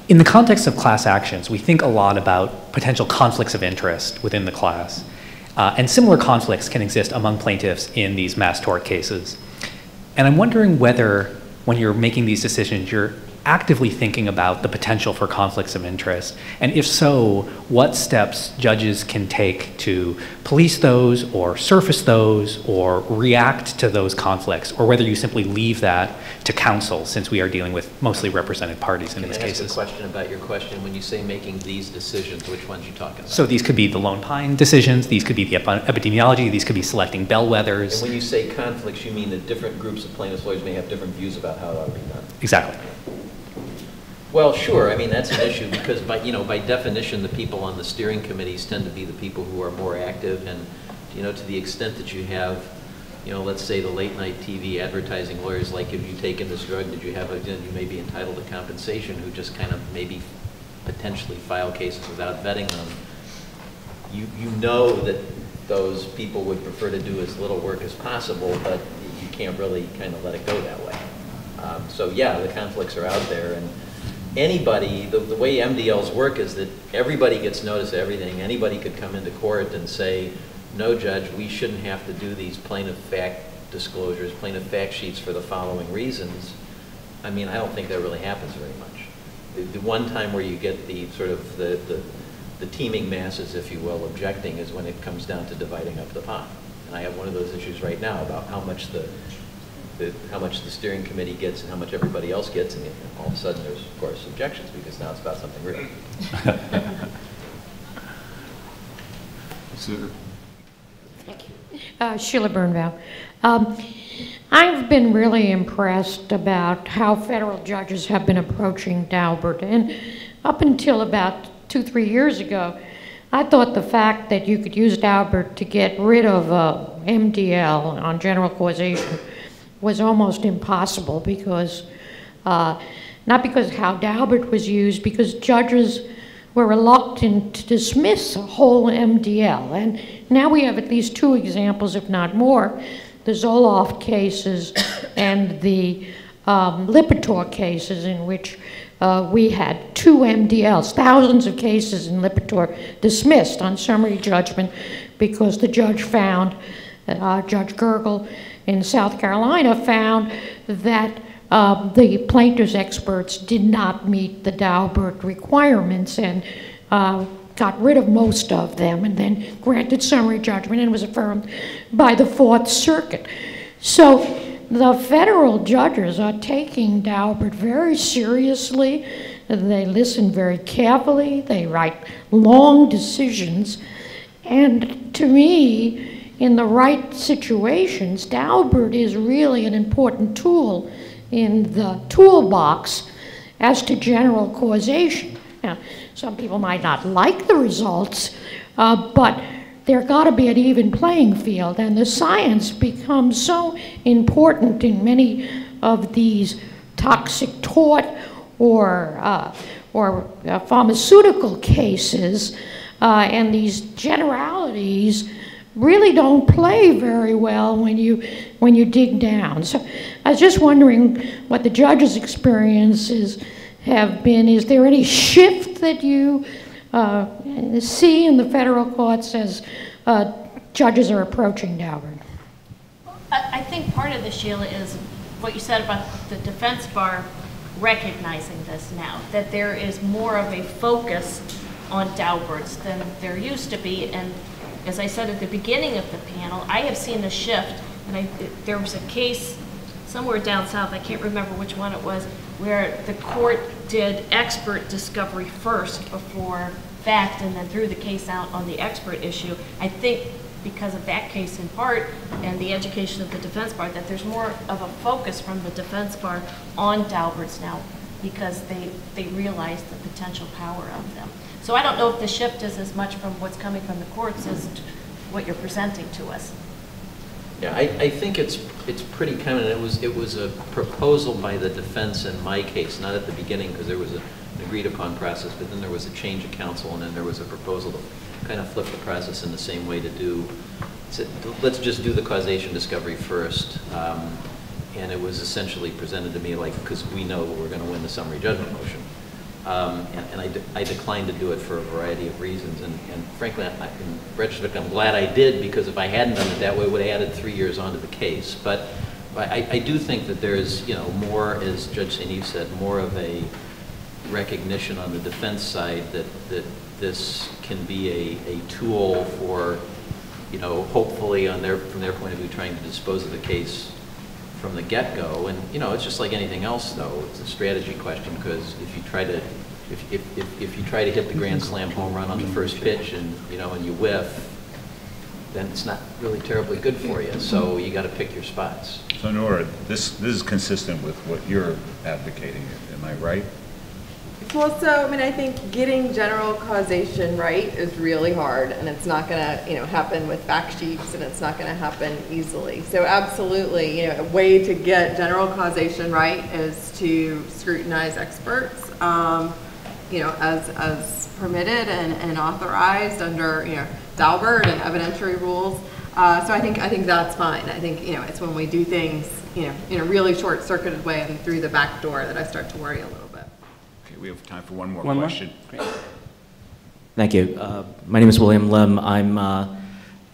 In the context of class actions, we think a lot about potential conflicts of interest within the class, and similar conflicts can exist among plaintiffs in these mass tort cases. And I'm wondering whether, when you're making these decisions, you're actively thinking about the potential for conflicts of interest, and if so, what steps judges can take to police those, or surface those, or react to those conflicts, or whether you simply leave that to counsel, since we are dealing with mostly represented parties in these cases. Can I ask a question about your question? When you say making these decisions, which ones are you talking about? So these could be the Lone Pine decisions, these could be the epidemiology, these could be selecting bellwethers. And when you say conflicts, you mean that different groups of plaintiffs' lawyers may have different views about how it ought to be done? Exactly. Well, sure. I mean, that's an issue because, by definition, the people on the steering committees tend to be the people who are more active, and to the extent that you have, let's say the late-night TV advertising lawyers, like, if you taken this drug, you may be entitled to compensation, who just kind of maybe potentially file cases without vetting them. You know that those people would prefer to do as little work as possible, but you can't really kind of let it go that way. So yeah, the conflicts are out there, and. Anybody, the way MDLs work is that everybody gets notice of everything. Anybody could come into court and say, no, Judge, we shouldn't have to do these plaintiff fact disclosures, plaintiff fact sheets for the following reasons. I mean, I don't think that really happens very much. The one time where you get the sort of the teeming masses, if you will, objecting is when it comes down to dividing up the pot. And I have one of those issues right now about how much the steering committee gets and how much everybody else gets, and all of a sudden there's, of course, objections because now it's about something real. Thank you. Sheila Birnbaum. I've been really impressed about how federal judges have been approaching Daubert, and up until about 2-3 years ago, I thought the fact that you could use Daubert to get rid of MDL on general causation was almost impossible because, not because how Daubert was used, because judges were reluctant to dismiss a whole MDL. And now we have at least two examples, if not more, the Zoloft cases and the Lipitor cases, in which we had two MDLs, thousands of cases in Lipitor dismissed on summary judgment because the judge found, Judge Gergel in South Carolina found that the plaintiff's experts did not meet the Daubert requirements and got rid of most of them and then granted summary judgment and was affirmed by the Fourth Circuit. So the federal judges are taking Daubert very seriously. They listen very carefully. They write long decisions. And to me, in the right situations, Daubert is really an important tool in the toolbox as to general causation. Now, some people might not like the results, but there's got to be an even playing field, and the science becomes so important in many of these toxic tort or pharmaceutical cases, and these generalities really don't play very well when you dig down. So I was just wondering what the judges' experiences have been. Is there any shift that you see in the federal courts as judges are approaching Daubert? I think part of this, Sheila, is what you said about the defense bar recognizing this now, that there is more of a focus on Dauberts than there used to be. And as I said at the beginning of the panel, I have seen a shift, and there was a case somewhere down south, I can't remember which one it was, where the court did expert discovery first before fact, and then threw the case out on the expert issue. I think because of that case in part, and the education of the defense bar, that there's more of a focus from the defense bar on Dauberts now, because they realize the potential power of them. So I don't know if the shift is as much from what's coming from the courts as what you're presenting to us. Yeah, I think it's pretty common. It was a proposal by the defense in my case, not at the beginning because there was an agreed upon process, but then there was a change of counsel, and then there was a proposal to kind of flip the process in the same way to do. Let's just do the causation discovery first. And it was essentially presented to me like, because we know we're going to win the summary judgment motion. And I declined to do it for a variety of reasons, and frankly, in retrospect, I'm glad I did, because if I hadn't done it that way, it would have added 3 years onto the case. But I do think that there is, you know, more, as Judge St. Eve said, more of a recognition on the defense side that this can be a tool for, you know, hopefully from their point of view, trying to dispose of the case from the get-go. And you know, it's just like anything else, though. It's a strategy question, because if you try to hit the grand slam home run on the first pitch, and you know, and you whiff, then it's not really terribly good for you. So you got to pick your spots. So Nora, this is consistent with what you're advocating. Am I right? Well, so I mean, I think getting general causation right is really hard, and it's not going to, you know, happen with fact sheets, and it's not going to happen easily. So absolutely, you know, a way to get general causation right is to scrutinize experts, you know, as permitted and authorized under, you know, Daubert and evidentiary rules. So I think that's fine. I think, you know, it's when we do things, you know, in a really short-circuited way and through the back door that I start to worry a little. We have time for one more question. Great. Thank you. My name is William Lim. I'm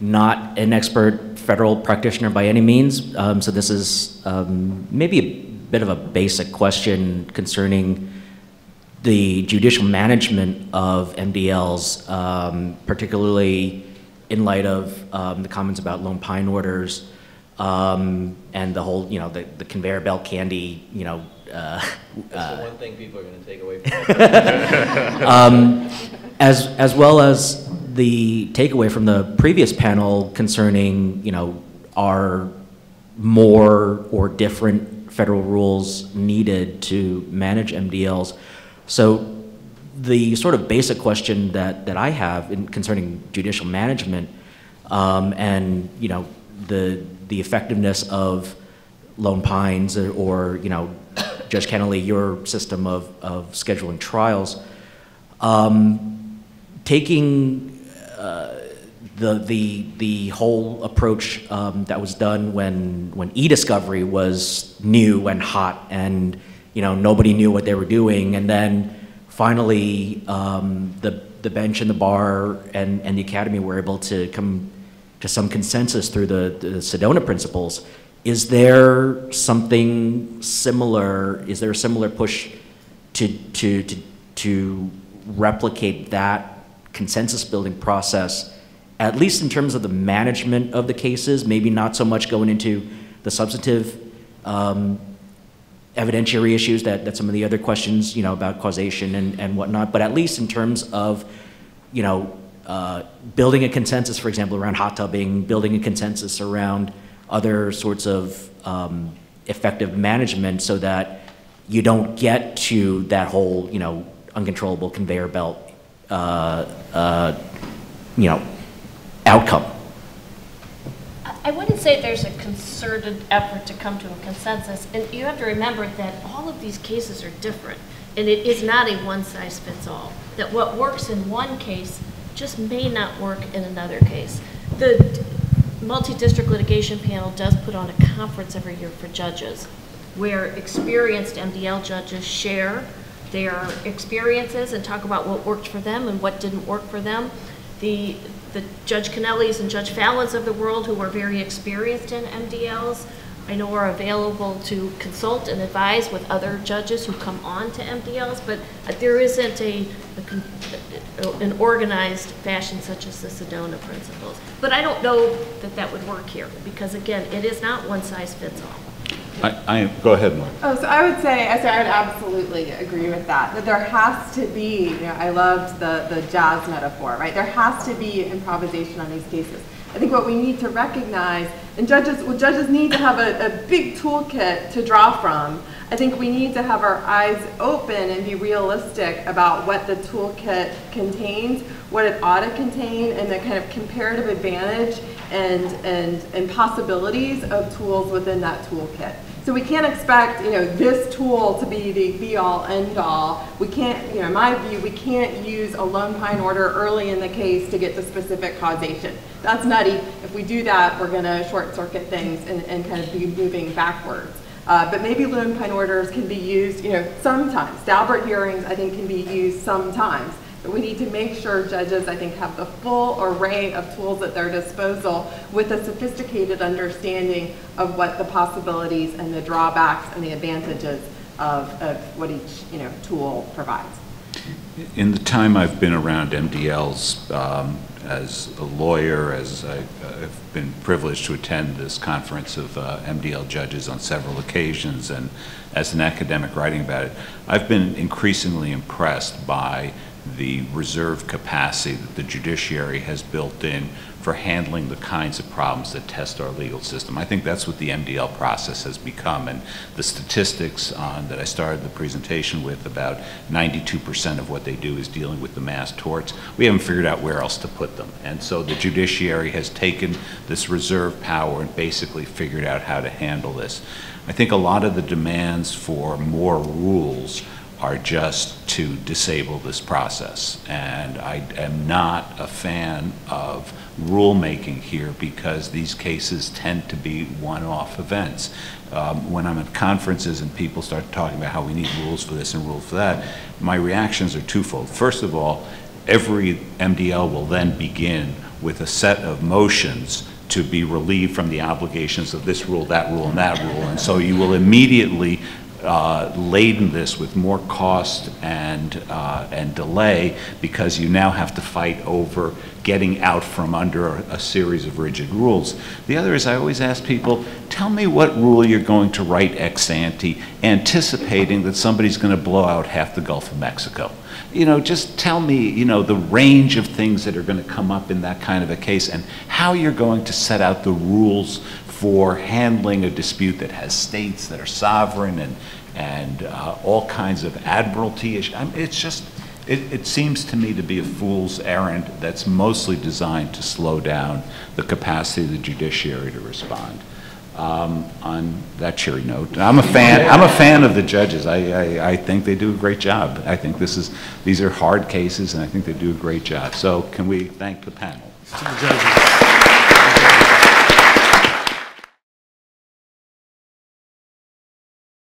not an expert federal practitioner by any means, so this is maybe a bit of a basic question concerning the judicial management of MDLs, particularly in light of the comments about Lone Pine orders and the whole, you know, the conveyor belt candy, you know. That's the one thing people are going to take away from that. As well as the takeaway from the previous panel concerning, you know, are more or different federal rules needed to manage MDLs. So the sort of basic question that I have concerning judicial management and, you know, the effectiveness of Lone Pines or you know, Judge Kennelly, your system of scheduling trials, Taking the whole approach that was done when e-discovery was new and hot, and nobody knew what they were doing, and then finally the bench and the bar and the academy were able to come to some consensus through the Sedona principles. Is there something similar? Is there a similar push to replicate that consensus building process, at least in terms of the management of the cases, maybe not so much going into the substantive evidentiary issues that some of the other questions, about causation and whatnot, but at least in terms of, building a consensus, for example, around hot tubbing, building a consensus around other sorts of effective management, so that you don't get to that whole, uncontrollable conveyor belt, outcome. I wouldn't say there's a concerted effort to come to a consensus, and you have to remember that all of these cases are different, and it is not a one-size-fits-all, that what works in one case just may not work in another case. The multi-district litigation panel does put on a conference every year for judges, where experienced MDL judges share their experiences and talk about what worked for them and what didn't work for them. The Judge Kennellys and Judge Fallons of the world, who are very experienced in MDLs, I know are available to consult and advise with other judges who come on to MDLs, but there isn't an organized fashion such as the Sedona principles. But I don't know that that would work here, because again, it is not one size fits all. Go ahead, Mark. Oh, so I would say, I would absolutely agree with that. That there has to be, I loved the jazz metaphor, right? There has to be improvisation on these cases. I think what we need to recognize, and judges need to have a big toolkit to draw from. I think we need to have our eyes open and be realistic about what the toolkit contains, what it ought to contain, and the kind of comparative advantage and possibilities of tools within that toolkit. So we can't expect, this tool to be the be-all, end-all. We can't, in my view, we can't use a Lone Pine order early in the case to get to specific causation. That's nutty. If we do that, we're gonna short-circuit things and kind of be moving backwards. But maybe Lone Pine orders can be used, sometimes. Daubert hearings, I think, can be used sometimes. But we need to make sure judges, I think, have the full array of tools at their disposal with a sophisticated understanding of what the possibilities and the drawbacks and the advantages of what each, tool provides. In the time I've been around MDLs, as a lawyer, as I've been privileged to attend this conference of MDL judges on several occasions, and as an academic writing about it, I've been increasingly impressed by the reserve capacity that the judiciary has built in for handling the kinds of problems that test our legal system. I think that's what the MDL process has become, and the statistics on that I started the presentation with, about 92% of what they do is dealing with the mass torts. We haven't figured out where else to put them, and so the judiciary has taken this reserve power and basically figured out how to handle this. I think a lot of the demands for more rules are just to disable this process. And I am not a fan of rulemaking here, because these cases tend to be one-off events. When I'm at conferences and people start talking about how we need rules for this and rules for that, my reactions are twofold. First of all, every MDL will then begin with a set of motions to be relieved from the obligations of this rule, that rule, and that rule. And so you will immediately laden this with more cost and delay, because you now have to fight over getting out from under a series of rigid rules. The other is, I always ask people, tell me what rule you're going to write ex ante, anticipating that somebody's going to blow out half the Gulf of Mexico. Just tell me, the range of things that are going to come up in that kind of a case, and how you're going to set out the rules for handling a dispute that has states that are sovereign and all kinds of admiralty issues. I mean, it's just, it seems to me to be a fool's errand that's mostly designed to slow down the capacity of the judiciary to respond. on that cheery note. I'm a fan of the judges. I think they do a great job. I think these are hard cases, and I think they do a great job. So can we thank the panel? To the judges.